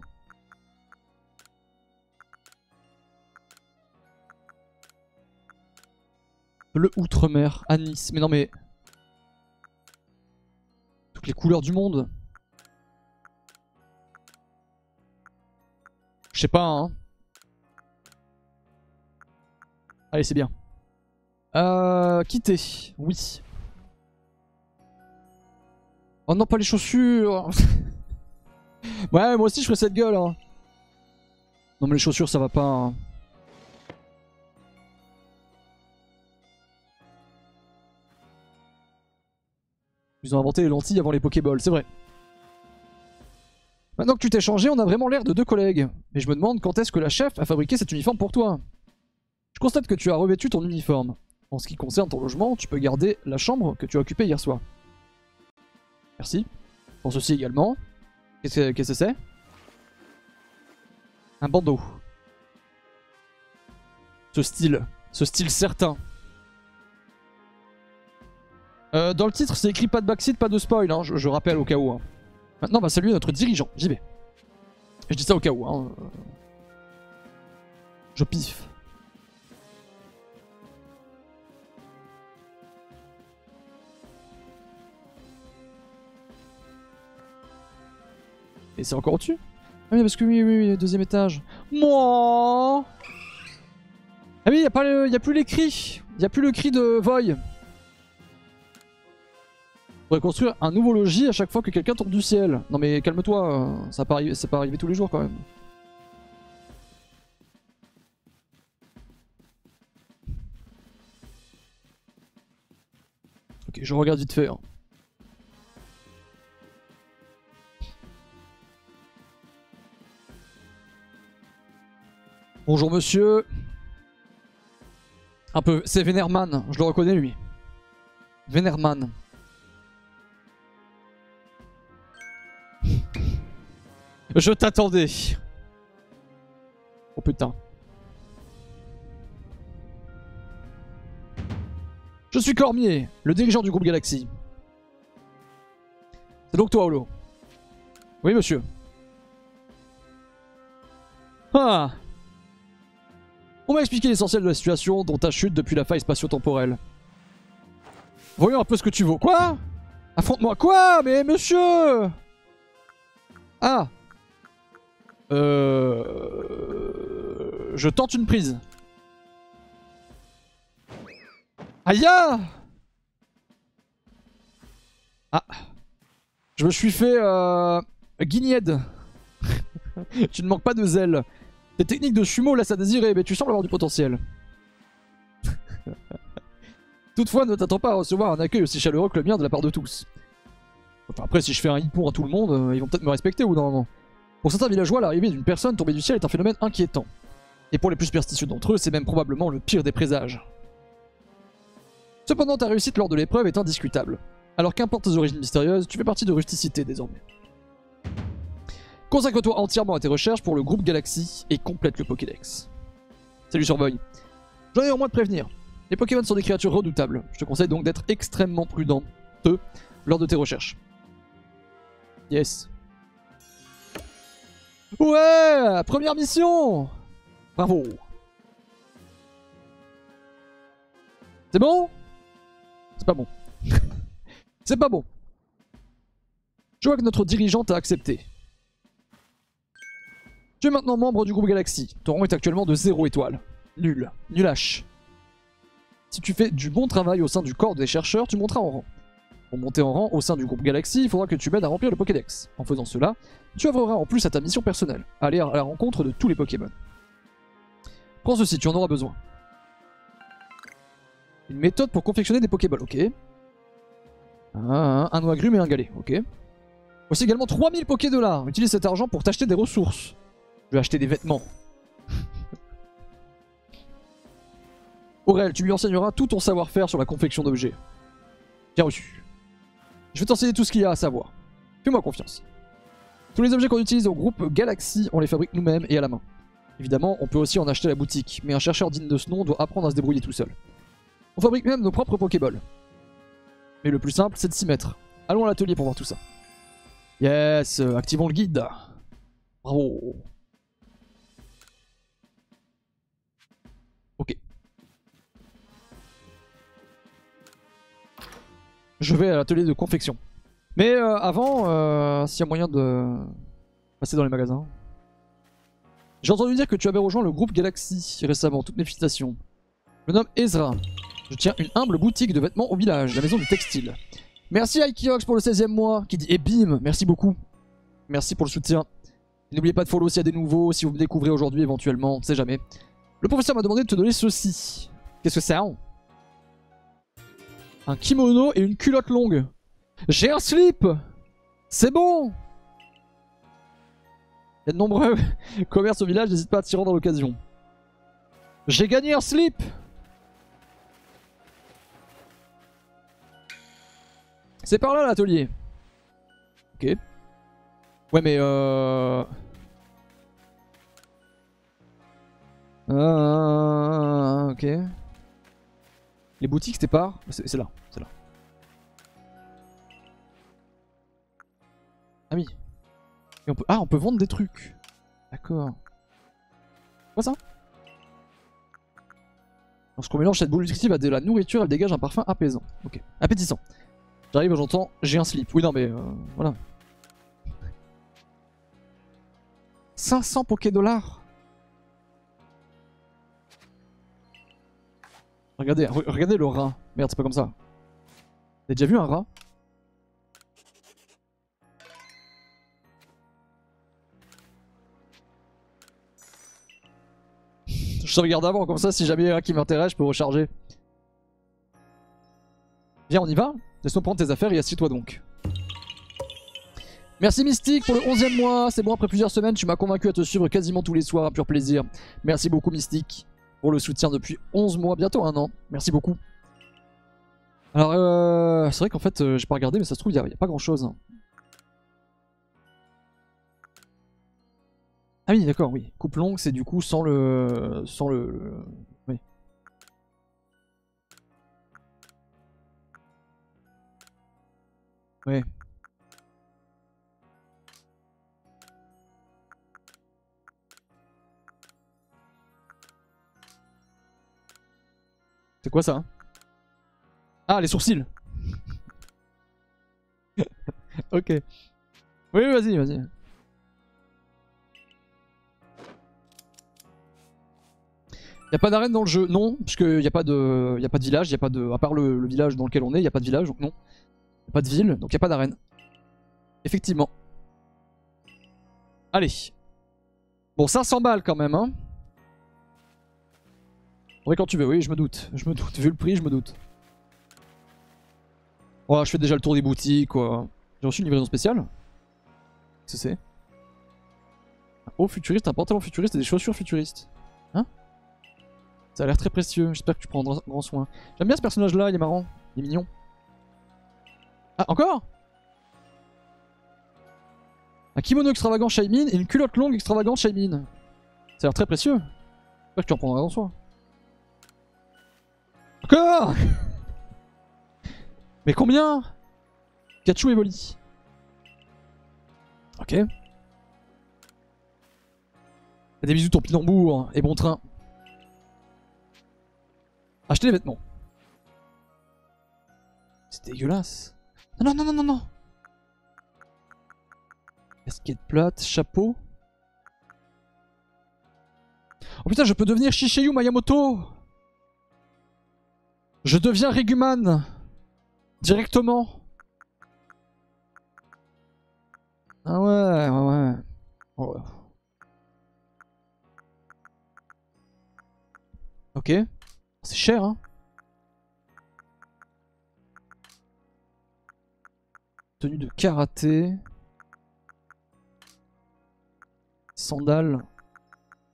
Le Outre-mer, à Nice. Mais non mais... Toutes les couleurs du monde. Je sais pas, hein. Allez, c'est bien. Euh... Quitter. Oui. Oh non, pas les chaussures. Ouais, moi aussi je ferais cette gueule, hein. Non mais les chaussures, ça va pas, hein. Ils ont inventé les lentilles avant les Pokéballs, c'est vrai. Maintenant que tu t'es changé, on a vraiment l'air de deux collègues. Mais je me demande quand est-ce que la chef a fabriqué cet uniforme pour toi. Je constate que tu as revêtu ton uniforme. En ce qui concerne ton logement, tu peux garder la chambre que tu as occupée hier soir. Merci. Pour ceci également. Qu'est-ce que c'est? Un bandeau. Ce style. Ce style certain. Euh, dans le titre, c'est écrit pas de backseat, pas de spoil, hein, je, je rappelle au cas où. Hein. Maintenant, on va saluer notre dirigeant, j'y vais. Je dis ça au cas où. Hein. Je piffe. Et c'est encore au-dessus? Ah oui, parce que oui, oui, oui, deuxième étage. Moi. Ah oui, il n'y a plus les cris. Il n'y a plus le cri de Voy. On pourrait construire un nouveau logis à chaque fois que quelqu'un tombe du ciel. Non mais calme-toi, ça pas arrivé, ça pas arrivé tous les jours quand même. Ok, je regarde vite fait. Hein. Bonjour monsieur. Un peu, c'est Vénerman, je le reconnais lui. Vénerman. Je t'attendais. Oh putain. Je suis Cormier, le dirigeant du groupe Galaxy. C'est donc toi, Holo? Oui, monsieur. Ah. On m'a expliqué l'essentiel de la situation, dont ta chute depuis la faille spatio-temporelle. Voyons un peu ce que tu vaux. Quoi? Affronte-moi. Quoi? Mais monsieur. Ah. Euh... Je tente une prise. Aïe! Ah! Je me suis fait euh, guignade. Tu ne manques pas de zèle. Tes techniques de sumo laissent à désirer, mais tu sembles avoir du potentiel. Toutefois, ne t'attends pas à recevoir un accueil aussi chaleureux que le mien de la part de tous. Enfin, après, si je fais un hit pour tout le monde, ils vont peut-être me respecter ou non, non. Pour certains villageois, l'arrivée d'une personne tombée du ciel est un phénomène inquiétant. Et pour les plus superstitieux d'entre eux, c'est même probablement le pire des présages. Cependant, ta réussite lors de l'épreuve est indiscutable. Alors qu'importe tes origines mystérieuses, tu fais partie de Rusti-Cité désormais. Consacre-toi entièrement à tes recherches pour le groupe Galaxy et complète le Pokédex. Salut Surveille. J'en ai au moins de prévenir. Les Pokémon sont des créatures redoutables. Je te conseille donc d'être extrêmement prudent eux, lors de tes recherches. Yes. Ouais, première mission. Bravo. C'est bon? C'est pas bon. C'est pas bon. Je vois que notre dirigeante a accepté. Tu es maintenant membre du groupe Galaxy. Ton rang est actuellement de zéro étoile. Nul. Nulache. Si tu fais du bon travail au sein du corps des chercheurs, tu monteras en rang. Pour monter en rang au sein du groupe Galaxy, il faudra que tu m'aides à remplir le Pokédex. En faisant cela, tu œuvreras en plus à ta mission personnelle, aller à la rencontre de tous les Pokémon. Prends ceci, tu en auras besoin. Une méthode pour confectionner des Pokéballs, ok. Un, un noix grume et un galet, ok. Voici également trois mille Pokédollars. Utilise cet argent pour t'acheter des ressources. Je vais acheter des vêtements. Aurèle, tu lui enseigneras tout ton savoir-faire sur la confection d'objets. Bien reçu. Je vais t'enseigner tout ce qu'il y a à savoir. Fais-moi confiance. Tous les objets qu'on utilise au groupe Galaxy, on les fabrique nous-mêmes et à la main. Évidemment, on peut aussi en acheter à la boutique, mais un chercheur digne de ce nom doit apprendre à se débrouiller tout seul. On fabrique même nos propres Pokéballs. Mais le plus simple, c'est de s'y mettre. Allons à l'atelier pour voir tout ça. Yes, activons le guide. Bravo. Je vais à l'atelier de confection. Mais euh, avant, euh, s'il y a moyen de passer dans les magasins. J'ai entendu dire que tu avais rejoint le groupe Galaxy récemment. Toutes mes félicitations. Je me nomme Ezra. Je tiens une humble boutique de vêtements au village, la maison du textile. Merci à Ikiox pour le seizième mois, qui dit et bim, merci beaucoup. Merci pour le soutien. N'oubliez pas de follow s'il y a des nouveaux, si vous me découvrez aujourd'hui éventuellement, on ne sait jamais. Le professeur m'a demandé de te donner ceci. Qu'est-ce que c'est hein ? Un kimono et une culotte longue. J'ai un slip. C'est bon. Il y a de nombreux commerces au village, n'hésite pas à t'y rendre dans l'occasion. J'ai gagné un slip. C'est par là l'atelier. Ok. Ouais mais euh... Euh... Ok. Les boutiques c'était par... C'est là, c'est là. Ah oui. Et on peut... Ah, on peut vendre des trucs. D'accord. Quoi ça? Lorsqu'on mélange cette boule nutritive à de la nourriture, elle dégage un parfum apaisant. Ok. Appétissant. J'arrive, j'entends, j'ai un slip. Oui, non mais... Euh, voilà. cinq cents Pokédollars. Regardez, regardez le rat. Merde, c'est pas comme ça. T'as déjà vu un rat? Je sauvegarde avant, comme ça, si jamais il y a un qui m'intéresse, je peux recharger. Viens, on y va. Laisse-moi prendre tes affaires et assieds-toi donc. Merci Mystique pour le onzième mois. C'est bon, après plusieurs semaines, tu m'as convaincu à te suivre quasiment tous les soirs à pur plaisir. Merci beaucoup Mystique. Pour le soutien depuis onze mois, bientôt un an. Merci beaucoup. Alors, euh, c'est vrai qu'en fait, euh, j'ai pas regardé, mais ça se trouve, il n'y a, a pas grand chose. Ah oui, d'accord, oui. Coupe longue, c'est du coup sans le. Sans le. Oui. Oui. C'est quoi ça hein? Ah, les sourcils. Ok. Oui, vas-y, vas-y. Y'a pas d'arène dans le jeu, non, parce que y a pas de, y a pas de village, y a pas de, à part le, le village dans lequel on est, y a pas de village, donc non. Y a pas de ville, donc y a pas d'arène. Effectivement. Allez. Bon, cinq cents balles quand même, hein. Oui, quand tu veux, oui, je me doute. Je me doute, vu le prix, je me doute. Voilà, oh, je fais déjà le tour des boutiques, quoi. J'ai reçu une livraison spéciale. Qu'est-ce que c'est? Un haut futuriste, un pantalon futuriste et des chaussures futuristes. Hein? Ça a l'air très précieux, j'espère que tu prends grand soin. J'aime bien ce personnage-là, il est marrant, il est mignon. Ah, encore? Un kimono extravagant Shaymin et une culotte longue extravagante Shaymin. Ça a l'air très précieux. J'espère que tu en prendras grand soin. Encore? Mais combien? Pikachu et Evoli. Ok. Des bisous ton Pinambour et bon train. Achetez les vêtements. C'est dégueulasse. Non, non, non, non, non. Casquette plate, chapeau. Oh putain, je peux devenir Shishayu Miyamoto. Je deviens Reguman. Directement. Ah ouais, ouais, ouais. Oh ouais. Ok. C'est cher, hein. Tenue de karaté. Sandales.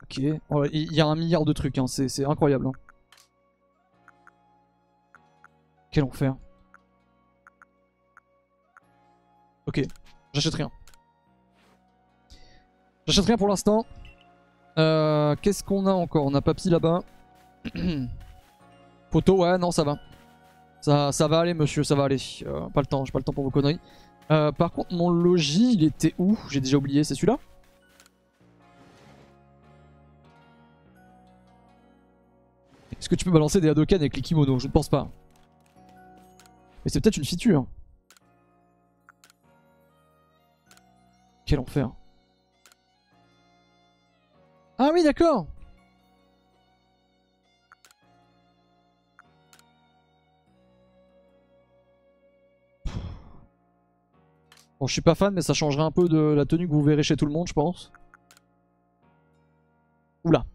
Ok. Oh, il y a un milliard de trucs, hein. C'est incroyable. Hein. Quel enfer. Ok, j'achète rien. J'achète rien pour l'instant. Euh, Qu'est-ce qu'on a encore? On a Papy là-bas. Photo, ouais, non, ça va. Ça, ça va aller, monsieur, ça va aller. Euh, pas le temps, j'ai pas le temps pour vos conneries. Euh, par contre, mon logis, il était où? J'ai déjà oublié, c'est celui-là? Est-ce que tu peux balancer des Hadoken avec les kimonos? Je ne pense pas. Mais c'est peut-être une feature. Quel enfer. Ah oui, d'accord. Bon, je suis pas fan, mais ça changerait un peu de la tenue que vous verrez chez tout le monde, je pense. Oula.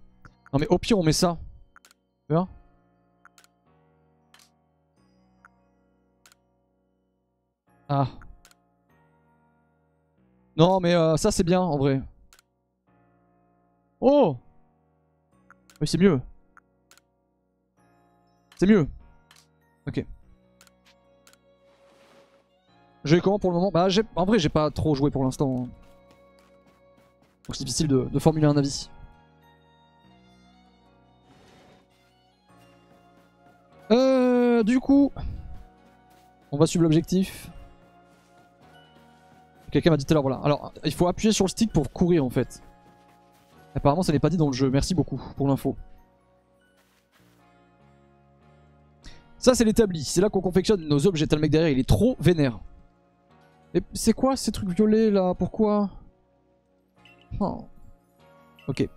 Non mais au pire, on met ça. Tu vois ? Ah. Non mais euh, ça c'est bien en vrai. Oh! Oui, c'est mieux. C'est mieux. Ok. J'ai comment pour le moment? Bah, j'ai... en vrai, j'ai pas trop joué pour l'instant. Donc c'est difficile de, de formuler un avis. Euh, du coup, on va suivre l'objectif. Quelqu'un m'a dit tout à l'heure, voilà. Alors, il faut appuyer sur le stick pour courir en fait. Apparemment ça n'est pas dit dans le jeu, merci beaucoup pour l'info. Ça c'est l'établi, c'est là qu'on confectionne nos objets. T'as le mec derrière, il est trop vénère. Et c'est quoi ces trucs violets là? Pourquoi? Oh. Ok.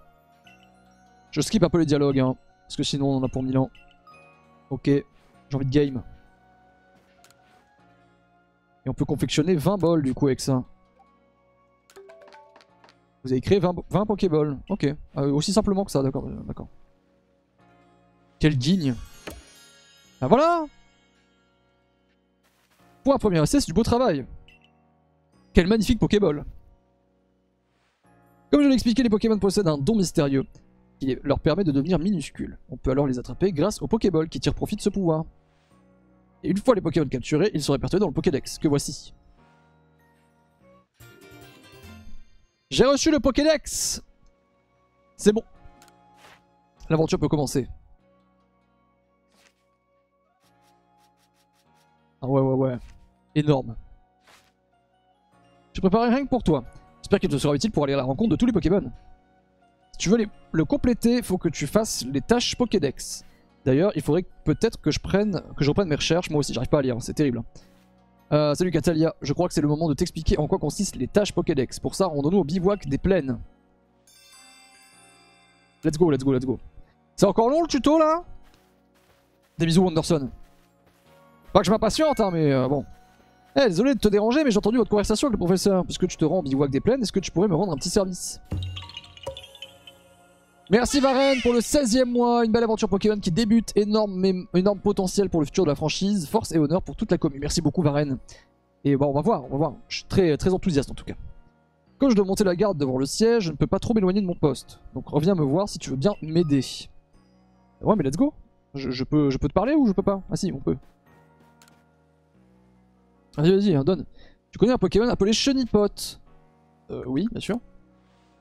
Je skip un peu les dialogues, hein, parce que sinon on en a pour mille ans. Ok, j'ai envie de game. Et on peut confectionner vingt bols du coup avec ça. Vous avez créé vingt, vingt Pokéballs. Ok. Euh, aussi simplement que ça, d'accord. D'accord. Quelle guigne. Ah voilà. Pour un premier essai, c'est du beau travail. Quel magnifique Pokéball. Comme je l'ai expliqué, les Pokémon possèdent un don mystérieux qui leur permet de devenir minuscules. On peut alors les attraper grâce aux Pokéballs qui tirent profit de ce pouvoir. Et une fois les Pokémon capturés, ils sont répertoriés dans le Pokédex, que voici. J'ai reçu le Pokédex! C'est bon. L'aventure peut commencer. Ah ouais ouais ouais. Énorme. J'ai préparé rien que pour toi. J'espère qu'il te sera utile pour aller à la rencontre de tous les Pokémon. Si tu veux les... le compléter, faut que tu fasses les tâches Pokédex. D'ailleurs, il faudrait peut-être que je prenne, que je reprenne mes recherches. Moi aussi, j'arrive pas à lire, c'est terrible. Euh, salut Catalia, je crois que c'est le moment de t'expliquer en quoi consistent les tâches Pokédex. Pour ça, rendons-nous au bivouac des plaines. Let's go, let's go, let's go. C'est encore long le tuto là? Des bisous Wanderson. Pas que je m'impatiente, hein, mais euh, bon. Eh, hey, désolé de te déranger, mais j'ai entendu votre conversation avec le professeur. Puisque tu te rends au bivouac des plaines, est-ce que tu pourrais me rendre un petit service? Merci Varenne pour le seizième mois, une belle aventure Pokémon qui débute, énorme, mais énorme potentiel pour le futur de la franchise, force et honneur pour toute la commune. Merci beaucoup Varenne. Et bon, on va voir, on va voir, je suis très, très enthousiaste en tout cas. Comme je dois monter la garde devant le siège, je ne peux pas trop m'éloigner de mon poste. Donc reviens me voir si tu veux bien m'aider. Ouais mais let's go, je, je, peux, je peux te parler ou je peux pas? Ah si, on peut. Vas-y, vas-y, hein, donne. Tu connais un Pokémon appelé Chenipotte? Euh, oui, bien sûr.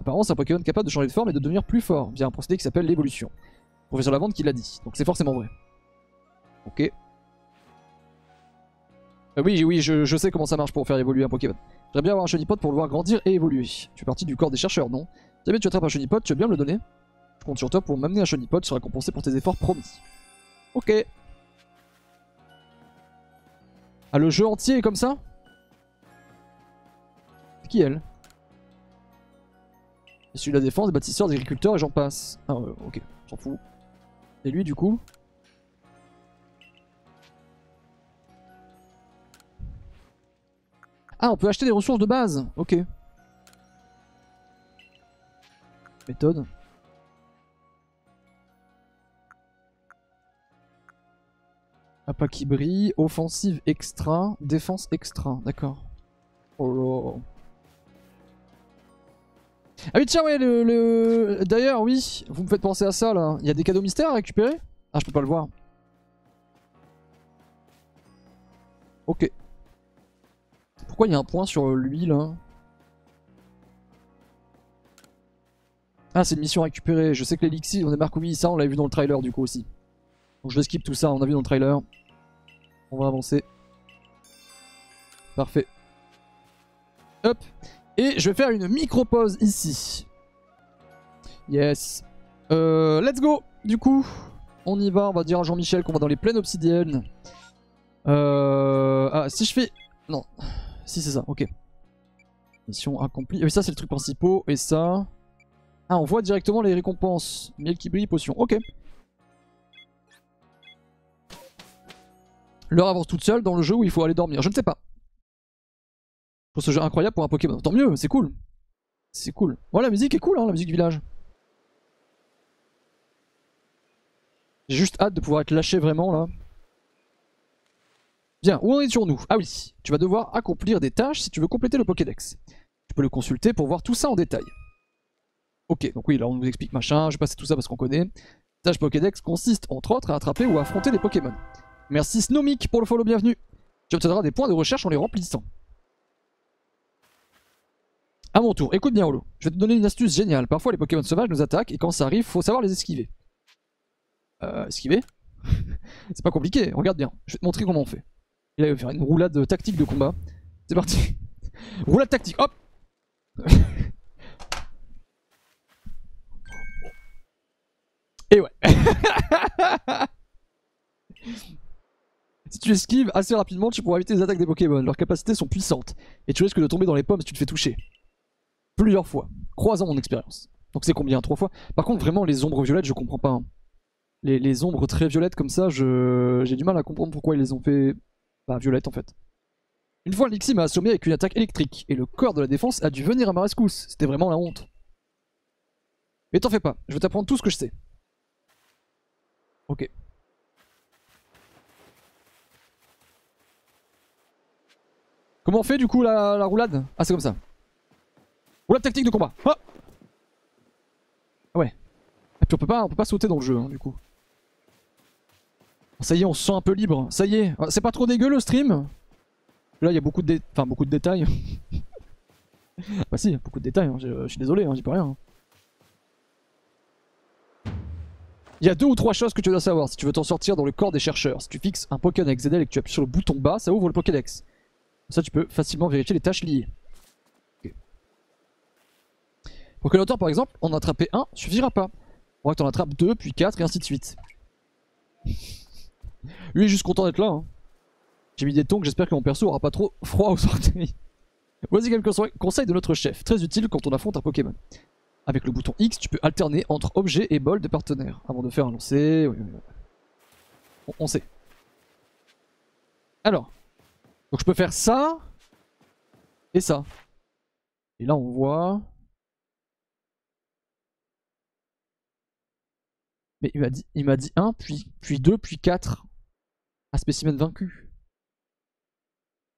Apparemment, c'est un Pokémon capable de changer de forme et de devenir plus fort via un procédé qui s'appelle l'évolution. Professeur Lavande qui l'a dit, donc c'est forcément vrai. Ok. Euh, oui, oui, je, je sais comment ça marche pour faire évoluer un Pokémon. J'aimerais bien avoir un Chenipotte pour le voir grandir et évoluer. Tu es parti du corps des chercheurs, non? Si jamais tu attrapes un Chenipotte, tu veux bien me le donner? Je compte sur toi pour m'amener un Chenipotte, tu seras compensé pour tes efforts promis. Ok. Ah, le jeu entier est comme ça? C'est qui elle? Je suis de la défense, des bâtisseurs, des agriculteurs et j'en passe. Ah euh, ok, j'en fous. Et lui du coup? Ah, on peut acheter des ressources de base. Ok. Méthode. Appât qui brille, offensive extra, défense extra, d'accord. Oh là. Ah oui tiens ouais le, le... d'ailleurs oui, vous me faites penser à ça là, il y a des cadeaux mystères à récupérer? Ah je peux pas le voir. Ok. Pourquoi il y a un point sur lui là? Ah c'est une mission récupérée, je sais que les Lixy on est Marcoumi, ça on l'a vu dans le trailer du coup aussi. Donc je vais skip tout ça, on a vu dans le trailer. On va avancer. Parfait. Hop. Et je vais faire une micro-pause ici. Yes. Euh, let's go. Du coup, on y va. On va dire à Jean-Michel qu'on va dans les plaines obsidiennes. Euh... Ah, si je fais... Non. Si, c'est ça. Ok. Mission accomplie. Oui, ça, c'est le truc principal. Et ça... Ah, on voit directement les récompenses. Miel qui brille, potion. Ok. L'heure avance toute seule dans le jeu où il faut aller dormir. Je ne sais pas. Pour ce jeu incroyable pour un Pokémon. Tant mieux, c'est cool. C'est cool. Bon, la musique est cool, hein, la musique du village. J'ai juste hâte de pouvoir être lâché vraiment, là. Bien, où en étions-nous? Ah oui, tu vas devoir accomplir des tâches si tu veux compléter le Pokédex. Tu peux le consulter pour voir tout ça en détail. Ok, donc oui, là on nous explique machin, je vais passer tout ça parce qu'on connaît. Les tâches Pokédex consistent entre autres à attraper ou à affronter des Pokémon. Merci Snomic pour le follow, bienvenue. Tu obtiendras des points de recherche en les remplissant. A mon tour, écoute bien Holo, je vais te donner une astuce géniale. Parfois les Pokémon sauvages nous attaquent et quand ça arrive, faut savoir les esquiver. Euh, esquiver? C'est pas compliqué, regarde bien, je vais te montrer comment on fait. Et là il va faire une roulade tactique de combat. C'est parti. Roulade tactique, hop. Et ouais. Si tu esquives assez rapidement, tu pourras éviter les attaques des Pokémon, leurs capacités sont puissantes. Et tu risques de tomber dans les pommes si tu te fais toucher. Plusieurs fois, croisant mon expérience. Donc c'est combien? Trois fois. Par contre vraiment les ombres violettes je comprends pas. Hein. Les, les ombres très violettes comme ça, je j'ai du mal à comprendre pourquoi ils les ont fait... Bah violettes en fait. Une fois Lixi m'a assommé avec une attaque électrique et le corps de la défense a dû venir à ma rescousse. C'était vraiment la honte. Mais t'en fais pas, je vais t'apprendre tout ce que je sais. Ok. Comment on fait du coup la, la roulade? Ah c'est comme ça. Ou la tactique de combat. Oh ouais. Et puis on peut pas, on peut pas sauter dans le jeu hein, du coup. Ça y est, on se sent un peu libre. Ça y est, c'est pas trop dégueu le stream. Là il y a beaucoup de, dé... enfin, beaucoup de détails. Bah si, beaucoup de détails. Hein. Je suis désolé, hein, j'y peux rien. Il hein. y a deux ou trois choses que tu dois savoir si tu veux t'en sortir dans le corps des chercheurs. Si tu fixes un Pokémon avec Z L et que tu appuies sur le bouton bas, ça ouvre le Pokédex. Comme ça tu peux facilement vérifier les tâches liées. Pour Keunotor par exemple, en attraper un suffira pas. On va que t'en attrapes deux, puis quatre, et ainsi de suite. Lui est juste content d'être là. Hein. J'ai mis des tongs, j'espère que mon perso aura pas trop froid aux sorties. Voici quelques conseils de notre chef, très utile quand on affronte un Pokémon. Avec le bouton X, tu peux alterner entre objet et bol de partenaire. Avant de faire un lancer... Oui, oui, oui. On, on sait. Alors, Donc je peux faire ça et ça. Et là on voit... Mais il m'a dit, il m'a dit un, puis, puis deux, puis quatre. Un spécimen vaincu.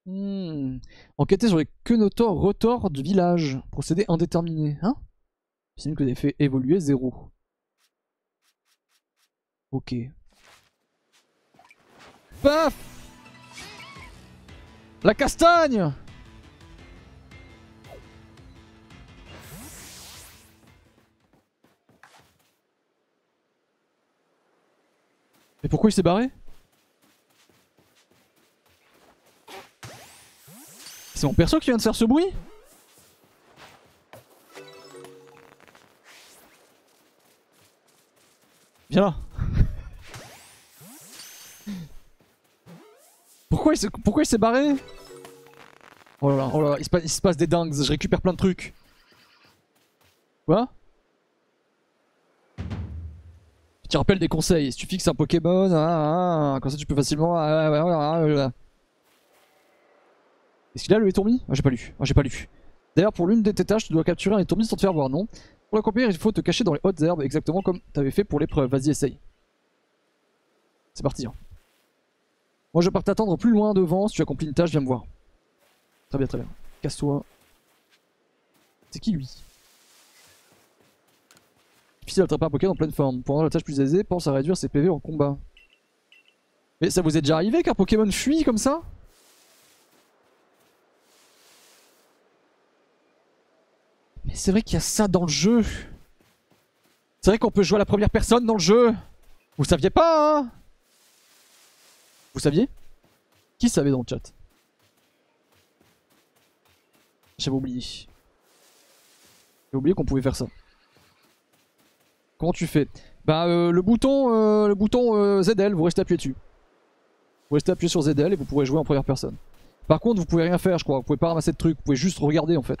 Hmm. Enquêter sur les Keunotor retors du village. Procédé indéterminé. Hein? Spécimen que j'ai fait évoluer, zéro. Ok. Paf! La castagne! Mais pourquoi il s'est barré? C'est mon perso qui vient de faire ce bruit? Viens là. Pourquoi il s'est pourquoi il s'est barré? Oh là là, oh là là, il se passe, il se passe des dingues, je récupère plein de trucs. Quoi? Tu rappelles des conseils, si tu fixes un Pokémon, ah, ah, comme ça tu peux facilement... Ah, ah, ah, ah, ah. Est-ce qu'il a le Étourmi? Ah, j'ai pas lu, ah, j'ai pas lu. D'ailleurs pour l'une de tes tâches, tu dois capturer un Étourmi sans te faire voir, non? Pour l'accomplir, il faut te cacher dans les hautes herbes, exactement comme t'avais fait pour l'épreuve, vas-y essaye. C'est parti. Hein. Moi je pars t'attendre plus loin devant, si tu accomplis une tâche, viens me voir. Très bien, très bien. Casse-toi. C'est qui lui? Difficile d'attraper un Pokémon en pleine forme. Pour rendre la tâche plus aisée, pense à réduire ses P V en combat. Mais ça vous est déjà arrivé qu'un Pokémon fuit comme ça? Mais c'est vrai qu'il y a ça dans le jeu. C'est vrai qu'on peut jouer à la première personne dans le jeu. Vous saviez pas, hein? Vous saviez? Qui savait dans le chat? J'avais oublié. J'avais oublié qu'on pouvait faire ça. Comment tu fais? Bah euh, le bouton, euh, le bouton euh, Z L, vous restez appuyé dessus. Vous restez appuyé sur Z L et vous pourrez jouer en première personne. Par contre vous pouvez rien faire je crois, vous pouvez pas ramasser de trucs, vous pouvez juste regarder en fait.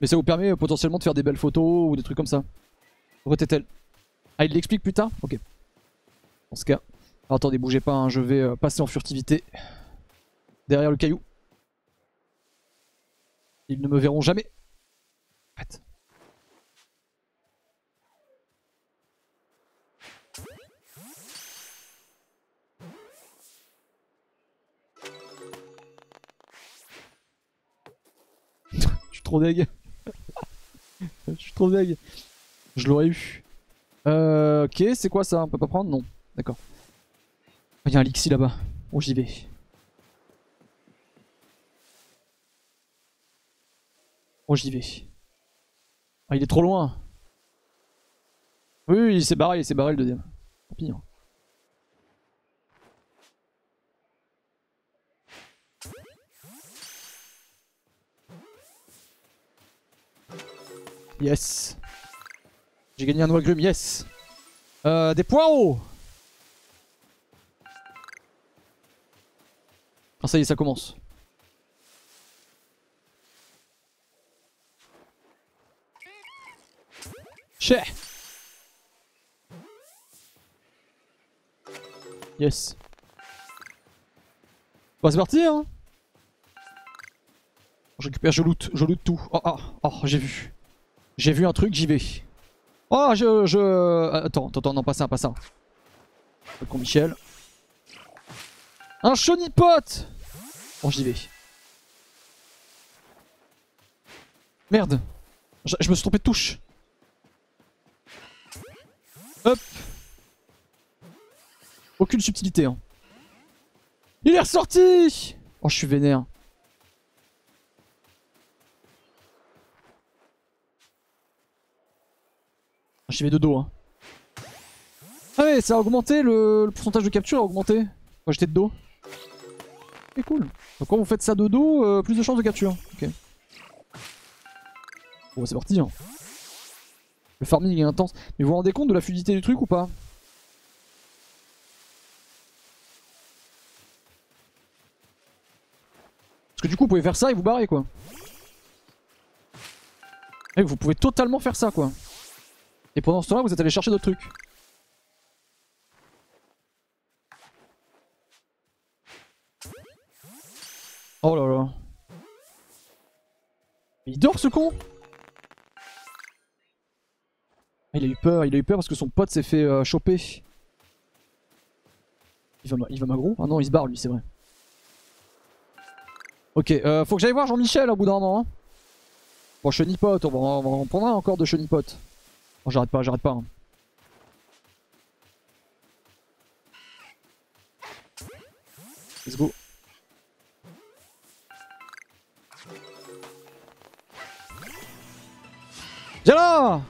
Mais ça vous permet euh, potentiellement de faire des belles photos ou des trucs comme ça. Retétel. Ah il l'explique plus tard? Ok. Dans ce cas, alors, attendez bougez pas, hein, je vais euh, passer en furtivité derrière le caillou. Ils ne me verront jamais. Arrête. Trop deg. Je suis trop deg. Je l'aurais eu. Euh, ok, c'est quoi ça? On peut pas prendre? Non. D'accord. Il y a un Lixy là-bas. Bon, j'y vais. Bon, j'y vais. Ah, il est trop loin. Oui, il s'est barré, il s'est barré le deuxième. Tant pis. Hein. Yes. J'ai gagné un noix grume, yes. Euh, des poireaux. Ah ça y est, ça commence. Che. Yes. Bah c'est parti hein. Je récupère, je loot, je loot tout. Oh ah, oh, oh j'ai vu. J'ai vu un truc, j'y vais. Oh, je. je... Attends, attends, non, pas ça, pas ça. Con Michel. Un Chenipotte! Bon, j'y vais. Merde! Je, je me suis trompé de touche. Hop! Aucune subtilité, hein. Il est ressorti! Oh, je suis vénère. J'y vais de dos hein. Ah ouais ça a augmenté, le, le pourcentage de capture a augmenté. Moi j'étais de dos. C'est cool. Donc quand vous faites ça de dos, euh, plus de chances de capture. Ok. Bon c'est parti hein. Le farming est intense. Mais vous vous rendez compte de la fluidité du truc ou pas? Parce que du coup vous pouvez faire ça et vous barrer quoi. Et vous pouvez totalement faire ça quoi. Et pendant ce temps-là, vous êtes allé chercher d'autres trucs. Il dort ce con! Il a eu peur, il a eu peur parce que son pote s'est fait euh, choper. Il va, il va magro? Ah non, il se barre lui, c'est vrai. Ok, euh, faut que j'aille voir Jean-Michel au bout d'un moment. Hein. Bon, Chenipotte, on va, on va en prendre un encore de Chenipotte. Bon, j'arrête pas, j'arrête pas. Hein. Let's go. Viens là!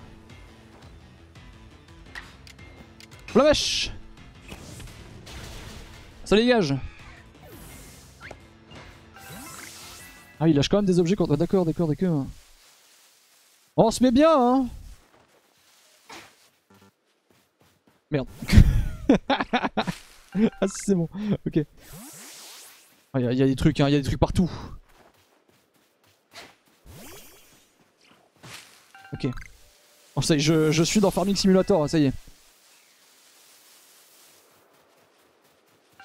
La mèche! Ça dégage! Ah, il lâche quand même des objets contre. Ah, d'accord, d'accord, d'accord. Oh, on se met bien, hein! Merde. Ah, si, c'est bon. Ok. Il ah, y, y a des trucs, hein, il y a des trucs partout. Ok. Oh, ça y est, je, je suis dans Farming Simulator, ça y est.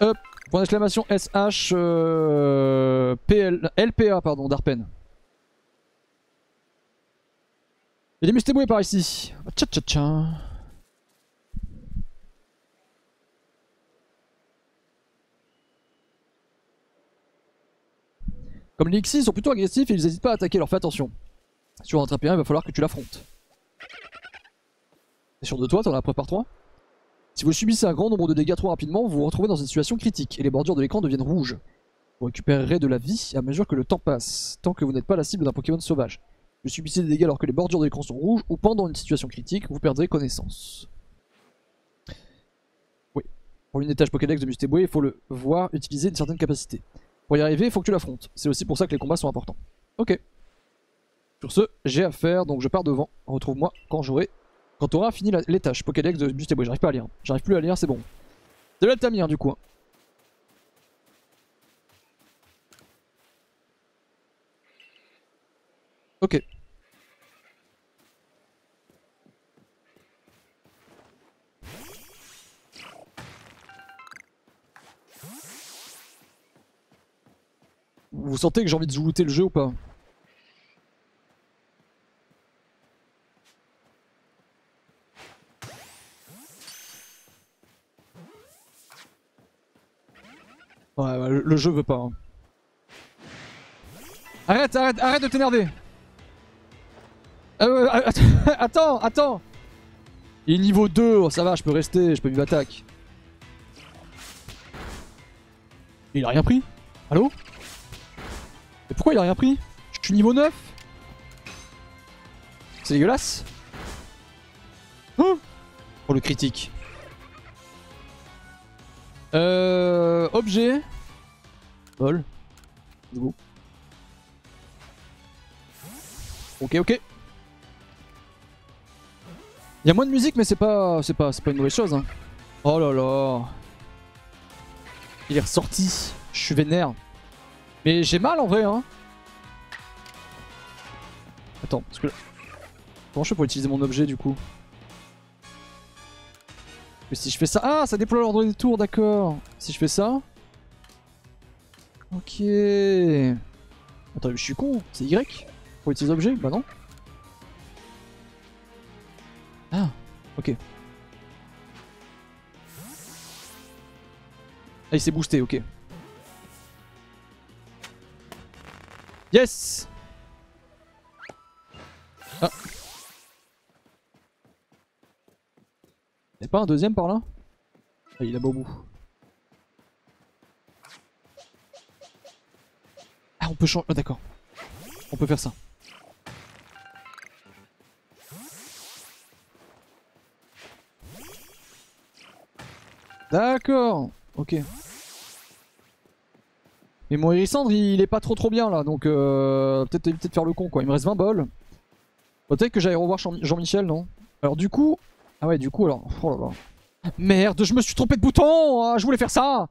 Hop, point d'exclamation S H euh, P L, L P A pardon, d'Arpen. Il y a des mustéboués par ici. Tcha tcha tcha. Comme les Lixy sont plutôt agressifs et ils n'hésitent pas à attaquer, alors fais attention. Si tu veux rattraper un, il va falloir que tu l'affrontes. T'es sûr de toi, t'en as prépare trois. Si vous subissez un grand nombre de dégâts trop rapidement, vous vous retrouvez dans une situation critique et les bordures de l'écran deviennent rouges. Vous récupérerez de la vie à mesure que le temps passe, tant que vous n'êtes pas la cible d'un Pokémon sauvage. Si vous subissez des dégâts alors que les bordures de l'écran sont rouges ou pendant une situation critique, vous perdrez connaissance. Oui. Pour une étage Pokédex de Mustéboué, il faut le voir utiliser une certaine capacité. Pour y arriver, il faut que tu l'affrontes. C'est aussi pour ça que les combats sont importants. Ok. Sur ce, j'ai à faire, donc je pars devant. Retrouve-moi quand j'aurai... Quand t'auras fini la, les tâches, Pokédex de Busteboy, j'arrive pas à lire, hein. J'arrive plus à lire, c'est bon. C'est là le Tamir du coup. Hein. Ok. Vous sentez que j'ai envie de zoulouter le jeu ou pas? Ouais, le jeu veut pas. Hein. Arrête, arrête, arrête de t'énerver. Euh, attends, attends. Il est niveau deux, oh, ça va, je peux rester, je peux vivre attaque. Il a rien pris. Allô? Mais pourquoi il a rien pris? Je suis niveau neuf. C'est dégueulasse. Oh, oh, le critique. Euh... Objet. Vol. Ok, ok. Il y a moins de musique mais c'est pas... C'est pas... C'est pas une mauvaise chose. Hein. Oh là là. Il est ressorti. Je suis vénère. Mais j'ai mal en vrai. Hein. Attends, parce que... Comment je fais pour utiliser mon objet du coup? Mais si je fais ça... Ah, ça déploie l'ordre des tours, d'accord. Si je fais ça... Ok... Attends, mais je suis con, c'est Y pour utiliser l'objet? Bah non. Ah, ok. Ah, il s'est boosté, ok. Yes! Ah. Y'a pas un deuxième par là? Ah, il est là-bas au bout. Ah, on peut changer. Ah, d'accord. On peut faire ça. D'accord. Ok. Mais mon Héricendre, il est pas trop trop bien là. Donc euh, peut-être éviter de faire le con quoi. Il me reste vingt balles. Peut-être que j'allais revoir Jean-Michel, non? Alors du coup... Ah ouais, du coup alors, oh là là. Merde, je me suis trompé de bouton, ah, je voulais faire ça.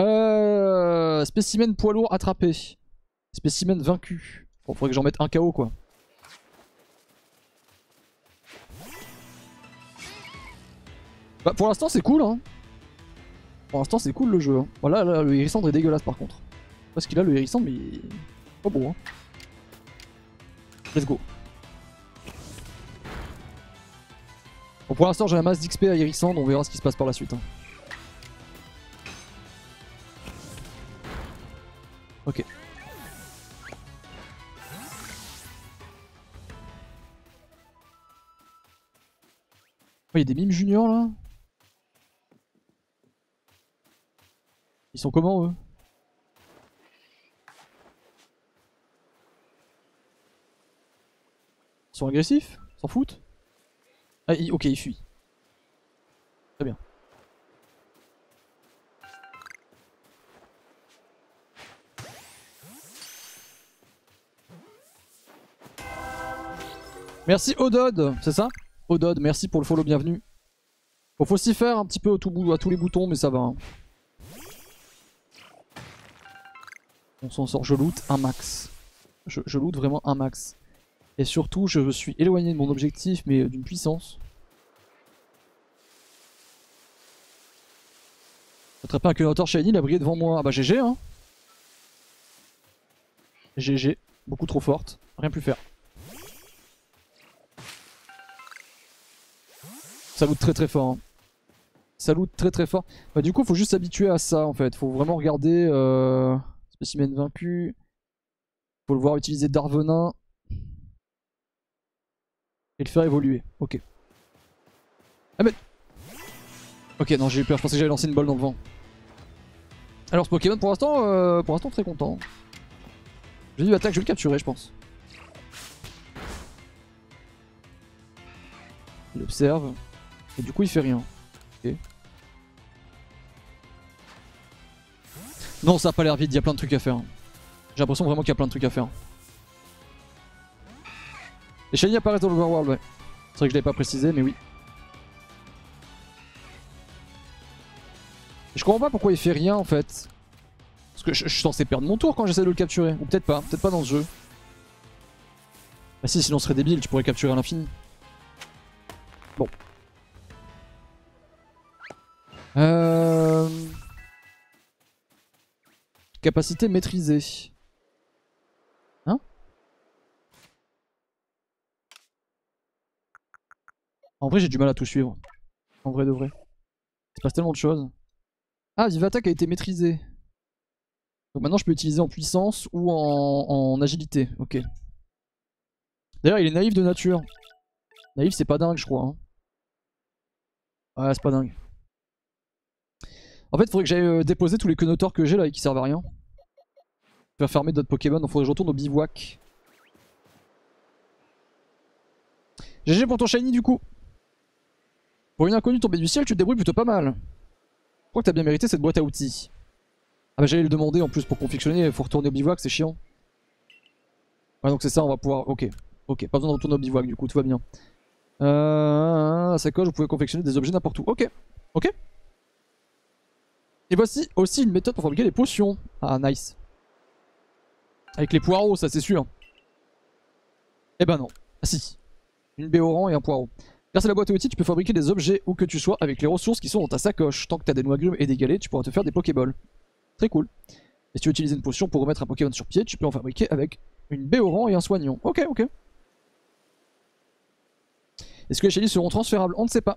Euh... Spécimen poids lourd attrapé. Spécimen vaincu. Bon, faudrait que j'en mette un K O quoi. Bah pour l'instant c'est cool hein. Pour l'instant c'est cool le jeu. Hein. Voilà, là, le Héricendre est dégueulasse par contre. Parce qu'il a le Héricendre mais... Pas beau hein. Let's go. Bon, pour l'instant, j'ai la masse d'X P à Héricendre, on verra ce qui se passe par la suite. Hein. Ok. Oh, il y a des mimes juniors là. Ils sont comment eux? Ils sont agressifs? S'en foutent? Ah, il... ok, il fuit. Très bien. Merci Odod, c'est ça? Odod, merci pour le follow, bienvenue. Bon, faut s'y faire un petit peu au tout bout, à tous les boutons, mais ça va. Hein. On s'en sort, je loot un max. Je, je loot vraiment un max. Et surtout, je suis éloigné de mon objectif, mais d'une puissance. Attraper un Keunotor Shiny, il a brillé devant moi. Ah bah G G hein. G G, beaucoup trop forte, rien plus faire. Ça loot très très fort. Hein. Ça loot très très fort. Bah du coup, faut juste s'habituer à ça en fait. Faut vraiment regarder... Euh... Spécimen vaincu. Faut le voir utiliser Darvenin. Et le faire évoluer, ok. Ah mais... Ok non j'ai eu peur, je pensais que j'allais lancer une balle dans le vent. Alors ce Pokémon pour l'instant, euh, pour l'instant très content. J'ai dû attaque, je vais le capturer je pense. Il observe, et du coup il fait rien. Ok. Non ça a pas l'air vide, il y a plein de trucs à faire. J'ai l'impression vraiment qu'il y a plein de trucs à faire. Les Shiny apparaissent dans l'Overworld, ouais. C'est vrai que je l'avais pas précisé, mais oui. Je comprends pas pourquoi il fait rien en fait. Parce que je, je suis censé perdre mon tour quand j'essaie de le capturer. Ou peut-être pas, peut-être pas dans ce jeu. Bah si, sinon on serait débile, tu pourrais capturer à l'infini. Bon. Euh... Capacité maîtrisée. Hein? En vrai j'ai du mal à tout suivre. En vrai de vrai. Il se passe tellement de choses. Ah, Vive Attaque a été maîtrisée. Donc maintenant je peux utiliser en puissance ou en, en agilité. Ok. D'ailleurs il est naïf de nature. Naïf c'est pas dingue je crois. Hein. Ouais c'est pas dingue. En fait, il faudrait que j'aille euh, déposer tous les Keunotor que j'ai là et qui servent à rien. Faire farmer d'autres Pokémon, donc faudrait que je retourne au bivouac. G G pour ton Shiny du coup. Pour une inconnue tombée du ciel, tu te débrouilles plutôt pas mal. Je crois que t'as bien mérité cette boîte à outils. Ah bah j'allais le demander en plus pour confectionner, faut retourner au bivouac, c'est chiant. Ouais donc c'est ça, on va pouvoir... Ok, ok, pas besoin de retourner au bivouac du coup, tout va bien. Euh... Ça coche, vous pouvez confectionner des objets n'importe où. Ok, ok. Et voici aussi une méthode pour fabriquer les potions. Ah nice. Avec les poireaux ça c'est sûr. Eh ben non. Ah si. Une baie au rang et un poireau. Grâce à la boîte à outils tu peux fabriquer des objets où que tu sois avec les ressources qui sont dans ta sacoche. Tant que t'as des noix agrumes et des galets tu pourras te faire des Pokéballs. Très cool. Et si tu veux utiliser une potion pour remettre un Pokémon sur pied tu peux en fabriquer avec une baie au rang et un soignon. Ok ok. Est-ce que les Shiny seront transférables? On ne sait pas.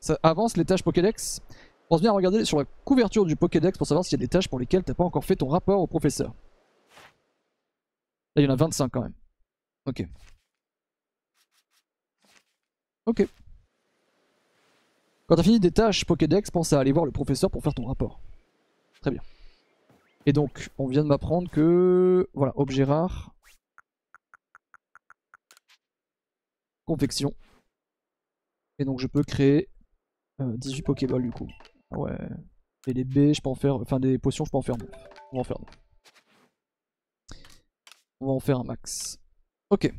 Ça avance les tâches Pokédex. Pense bien à regarder sur la couverture du Pokédex pour savoir s'il y a des tâches pour lesquelles t'as pas encore fait ton rapport au professeur. Là il y en a vingt-cinq quand même. Ok. Ok. Quand t'as fini des tâches Pokédex, pense à aller voir le professeur pour faire ton rapport. Très bien. Et donc, on vient de m'apprendre que... Voilà, objet rare. Confection. Et donc je peux créer... dix-huit Pokéballs du coup. Ah ouais. Et les baies, je peux en faire. Enfin, des potions, je peux en faire neuf. On va en faire neuf. On va en faire un max. Ok.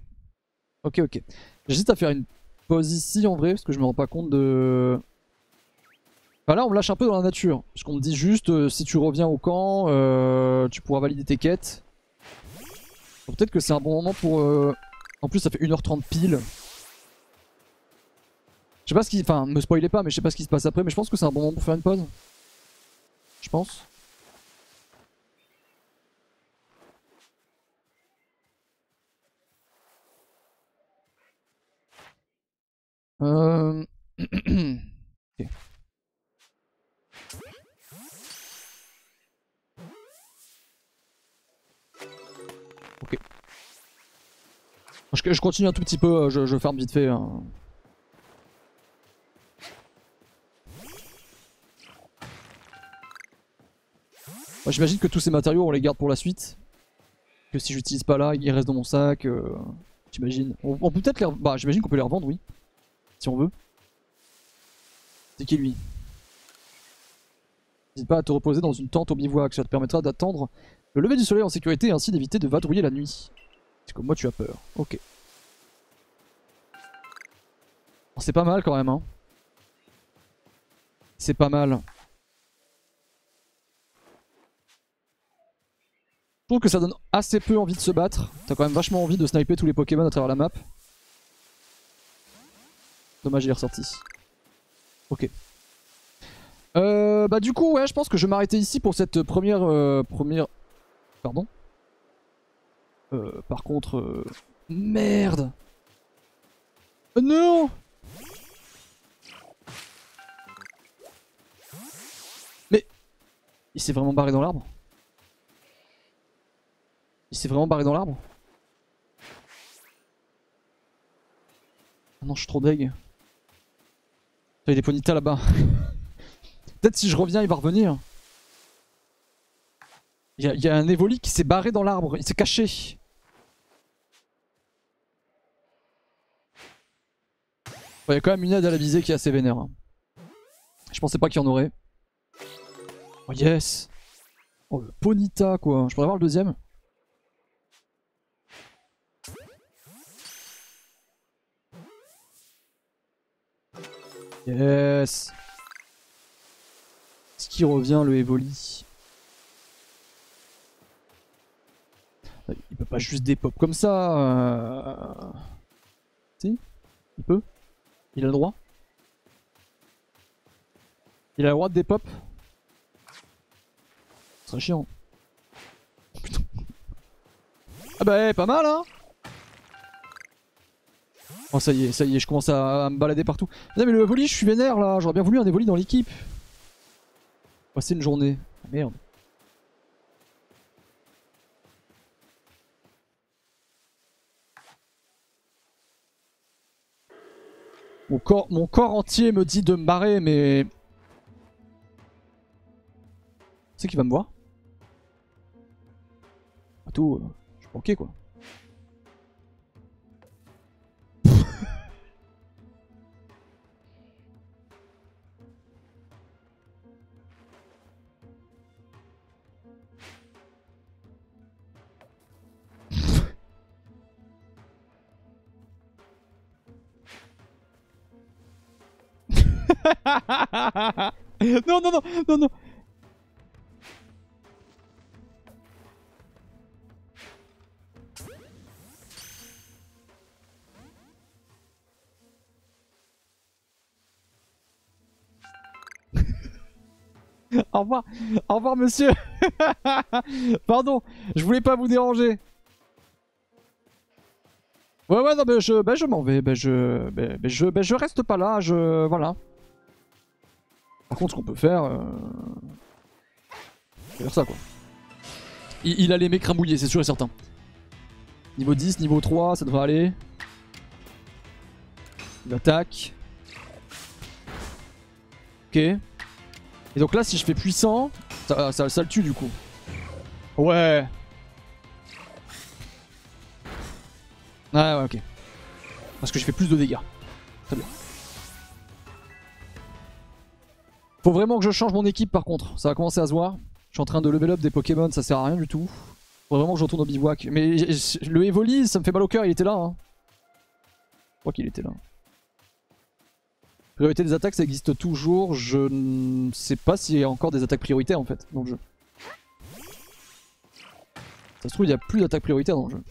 Ok, ok. J'hésite à faire une pause ici en vrai, parce que je me rends pas compte de. Enfin, là, on me lâche un peu dans la nature. Parce qu'on me dit juste euh, si tu reviens au camp, euh, tu pourras valider tes quêtes. Peut-être que c'est un bon moment pour. Euh... En plus, ça fait une heure trente pile. Je sais pas ce qui... Enfin, me spoilez pas, mais je sais pas ce qui se passe après, mais je pense que c'est un bon moment pour faire une pause. Je pense. Euh... okay. ok. Je, je continue un tout petit peu, je, je farm vite fait. Hein. Moi, j'imagine que tous ces matériaux on les garde pour la suite. Que si j'utilise pas là, ils restent dans mon sac. Euh, j'imagine. On, on peut peut-être les. Bah, j'imagine qu'on peut les revendre, oui. Si on veut. C'est qui lui? N'hésite pas à te reposer dans une tente au bivouac, ça te permettra d'attendre le lever du soleil en sécurité et ainsi d'éviter de vadrouiller la nuit. Parce que moi tu as peur. Ok. C'est pas mal quand même, hein. C'est pas mal. Je trouve que ça donne assez peu envie de se battre. T'as quand même vachement envie de sniper tous les Pokémon à travers la map. Dommage, il est ressorti. Ok. Euh, bah du coup, ouais, je pense que je vais m'arrêter ici pour cette première... Euh, première... Pardon. Euh, par contre... Euh... Merde. Euh, non. Mais... Il s'est vraiment barré dans l'arbre. Il s'est vraiment barré dans l'arbre. Ah non, je suis trop deg. Il y a des Ponyta là-bas. Peut-être si je reviens, il va revenir. Il y a, il y a un Evoli qui s'est barré dans l'arbre, il s'est caché. Bon, il y a quand même une aide à la visée qui est assez vénère. Hein. Je pensais pas qu'il y en aurait. Oh yes. Oh le Ponyta quoi, je pourrais avoir le deuxième. Yes. Est-ce qu'il revient le Evoli? Il peut pas juste des pop comme ça. Euh... Si? Il peut? Il a le droit? Il a le droit de des pop? Ce serait chiant. Oh, putain. Ah bah pas mal hein. Oh ça y est, ça y est, je commence à, à me balader partout. Non mais le Evoli, je suis vénère là, j'aurais bien voulu un Evoli dans l'équipe. Passer une journée. Ah, merde. Mon corps, mon corps entier me dit de me barrer mais... C'est qui va me voir? Pas tout, euh, je suis bloqué quoi. Non, non, non, non, non. Au revoir, au revoir monsieur. Pardon, je voulais pas vous déranger. Ouais, ouais, non, mais je, ben, je m'en vais, ben, je, ben, je, ben, je reste pas là, je, voilà. Par contre, ce qu'on peut faire, euh... on peut faire ça quoi. Il, il a les mecs mouillés, c'est sûr et certain. Niveau dix, niveau trois, ça devrait aller. Il attaque. Ok. Et donc là, si je fais puissant, ça, ça, ça le tue du coup. Ouais. Ah ouais, ok. Parce que je fais plus de dégâts. Très bien. Faut vraiment que je change mon équipe par contre, ça va commencer à se voir. Je suis en train de level up des Pokémon, ça sert à rien du tout. Faut vraiment que je retourne au bivouac. Mais le Evoli, ça me fait mal au cœur, il était là. Hein. Je crois qu'il était là. Priorité des attaques, ça existe toujours. Je ne sais pas s'il y a encore des attaques prioritaires en fait dans le jeu. Ça se trouve, il n'y a plus d'attaques prioritaires dans le jeu.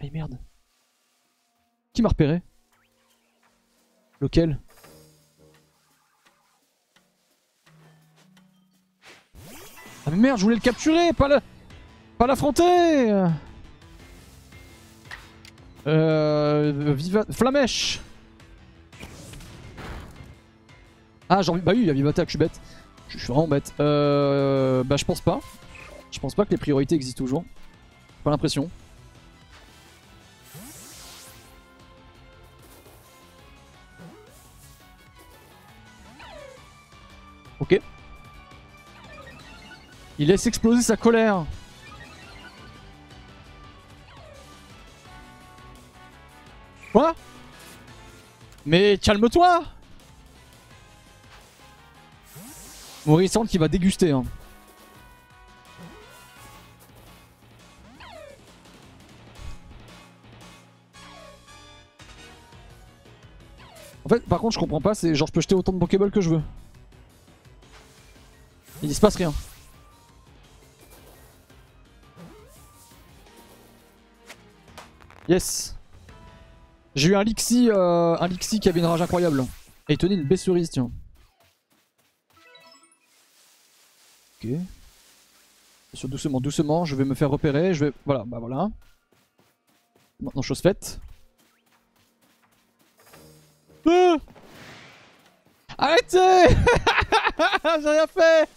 Ah merde. Qui m'a repéré? Lequel? Ah mais merde, je voulais le capturer, pas le... pas l'affronter. Euh... Viva... Flamèche. Ah, genre, bah oui, il y a Vivata, je suis bête. Je suis vraiment bête. Euh, bah, je pense pas. Je pense pas que les priorités existent toujours. Pas l'impression. Ok. Il laisse exploser sa colère. Quoi? Mais calme-toi! Mon Héricendre qui va déguster. Hein. En fait, par contre, je comprends pas. C'est genre, je peux jeter autant de Pokéball que je veux. Il ne se passe rien. Yes. J'ai eu un Lixy, euh, un Lixy qui avait une rage incroyable. Et il tenait une baie cerise, tiens. Ok. Doucement, doucement, je vais me faire repérer. Je vais. Voilà, bah voilà. Maintenant, chose faite. Ah Arrêtez J'ai rien fait.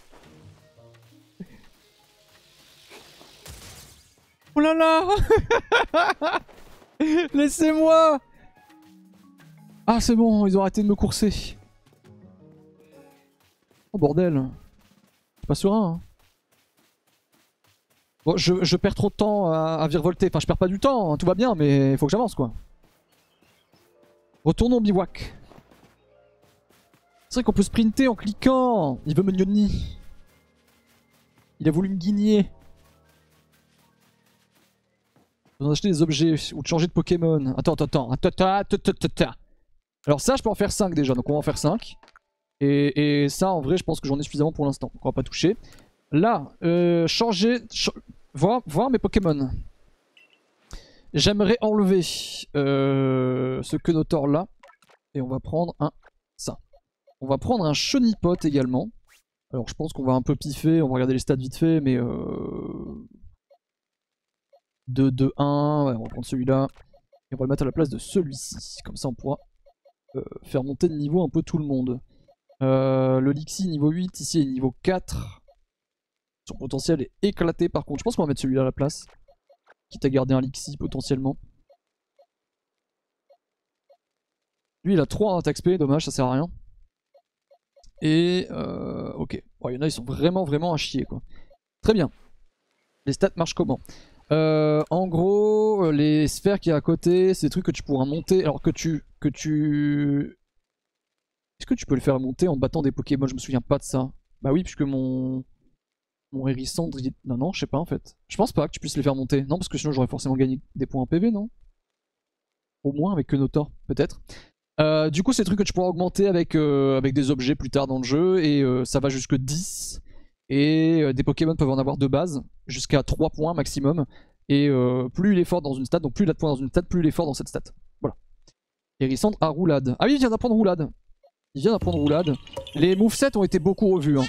Oh là là Laissez-moi. Ah c'est bon, ils ont arrêté de me courser. Oh bordel. Je suis pas serein. Hein. Bon, je, je perds trop de temps à, à virevolter. Enfin je perds pas du temps, hein, tout va bien, mais il faut que j'avance quoi. Retournons au bivouac. C'est vrai qu'on peut sprinter en cliquant. Il veut me gnogner. Il a voulu me guigner. Vous en achetez des objets ou de changer de Pokémon. Attends, attends, attends. Alors ça, je peux en faire cinq déjà, donc on va en faire cinq. Et, et ça, en vrai, je pense que j'en ai suffisamment pour l'instant. On va pas toucher. Là, euh, changer... Ch voir, voir mes Pokémon. J'aimerais enlever euh, ce Keunotor là. Et on va prendre un... ça. On va prendre un Chenipotte également. Alors je pense qu'on va un peu piffer, on va regarder les stats vite fait, mais... Euh... deux, deux, un, ouais, on va prendre celui-là et on va le mettre à la place de celui-ci. Comme ça on pourra euh, faire monter de niveau un peu tout le monde. Euh, le Lixi niveau huit, ici est niveau quatre. Son potentiel est éclaté par contre. Je pense qu'on va mettre celui-là à la place. Quitte à garder un Lixi potentiellement. Lui il a trois attaques P, dommage, ça sert à rien. Et euh, ok. Bon, il y en a, ils sont vraiment vraiment à chier quoi. Très bien. Les stats marchent comment? Euh, en gros, les sphères qu'il y a à côté, c'est des trucs que tu pourras monter. Alors que tu. que tu. Est-ce que tu peux le faire monter en battant des Pokémon? Je me souviens pas de ça. Bah oui, puisque mon. Mon Héricendre. Il... Non, non, je sais pas en fait. Je pense pas que tu puisses les faire monter. Non, parce que sinon j'aurais forcément gagné des points en P V, non? Au moins avec Keunotor, peut-être. Euh, du coup, c'est des trucs que tu pourras augmenter avec, euh, avec des objets plus tard dans le jeu. Et euh, ça va jusque dix. Et des Pokémon peuvent en avoir de base, jusqu'à trois points maximum. Et euh, plus il est fort dans une stat, donc plus il a de points dans une stat, plus il est fort dans cette stat. Voilà. Héricendre à roulade. Ah oui, il vient d'apprendre roulade. Il vient d'apprendre roulade. Les movesets ont été beaucoup revus. Hein.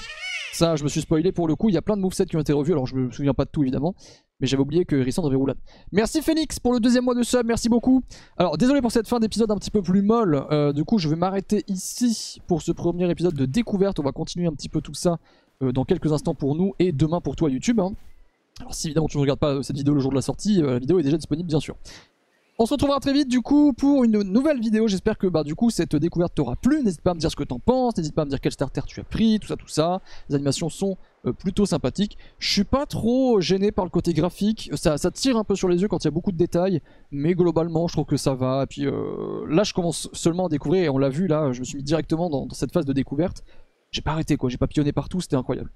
Ça, je me suis spoilé pour le coup. Il y a plein de movesets qui ont été revus. Alors, je me souviens pas de tout, évidemment. Mais j'avais oublié que Héricendre avait roulade. Merci Phoenix pour le deuxième mois de sub. Merci beaucoup. Alors, désolé pour cette fin d'épisode un petit peu plus molle. Euh, du coup, je vais m'arrêter ici pour ce premier épisode de découverte. On va continuer un petit peu tout ça. Euh, dans quelques instants pour nous et demain pour toi YouTube. Hein. Alors si évidemment tu ne regardes pas cette vidéo le jour de la sortie, euh, la vidéo est déjà disponible bien sûr. On se retrouvera très vite du coup pour une nouvelle vidéo. J'espère que bah, du coup cette découverte t'aura plu. N'hésite pas à me dire ce que t'en penses, n'hésite pas à me dire quel starter tu as pris, tout ça tout ça. Les animations sont euh, plutôt sympathiques. Je suis pas trop gêné par le côté graphique. Ça, ça tire un peu sur les yeux quand il y a beaucoup de détails. Mais globalement je trouve que ça va. Et puis euh, là je commence seulement à découvrir et on l'a vu là. Je me suis mis directement dans, dans cette phase de découverte. J'ai pas arrêté quoi, j'ai papillonné partout, c'était incroyable.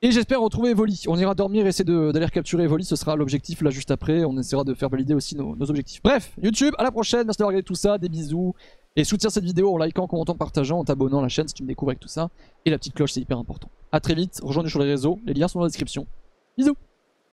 Et j'espère retrouver Evoli. On ira dormir, essayer d'aller recapturer Evoli, ce sera l'objectif là juste après. On essaiera de faire valider aussi nos, nos objectifs. Bref, YouTube, à la prochaine, merci d'avoir regardé tout ça, des bisous. Et soutiens cette vidéo en likant, commentant, partageant, en t'abonnant à la chaîne si tu me découvres avec tout ça. Et la petite cloche, c'est hyper important. A très vite, rejoins-nous sur les réseaux, les liens sont dans la description. Bisous.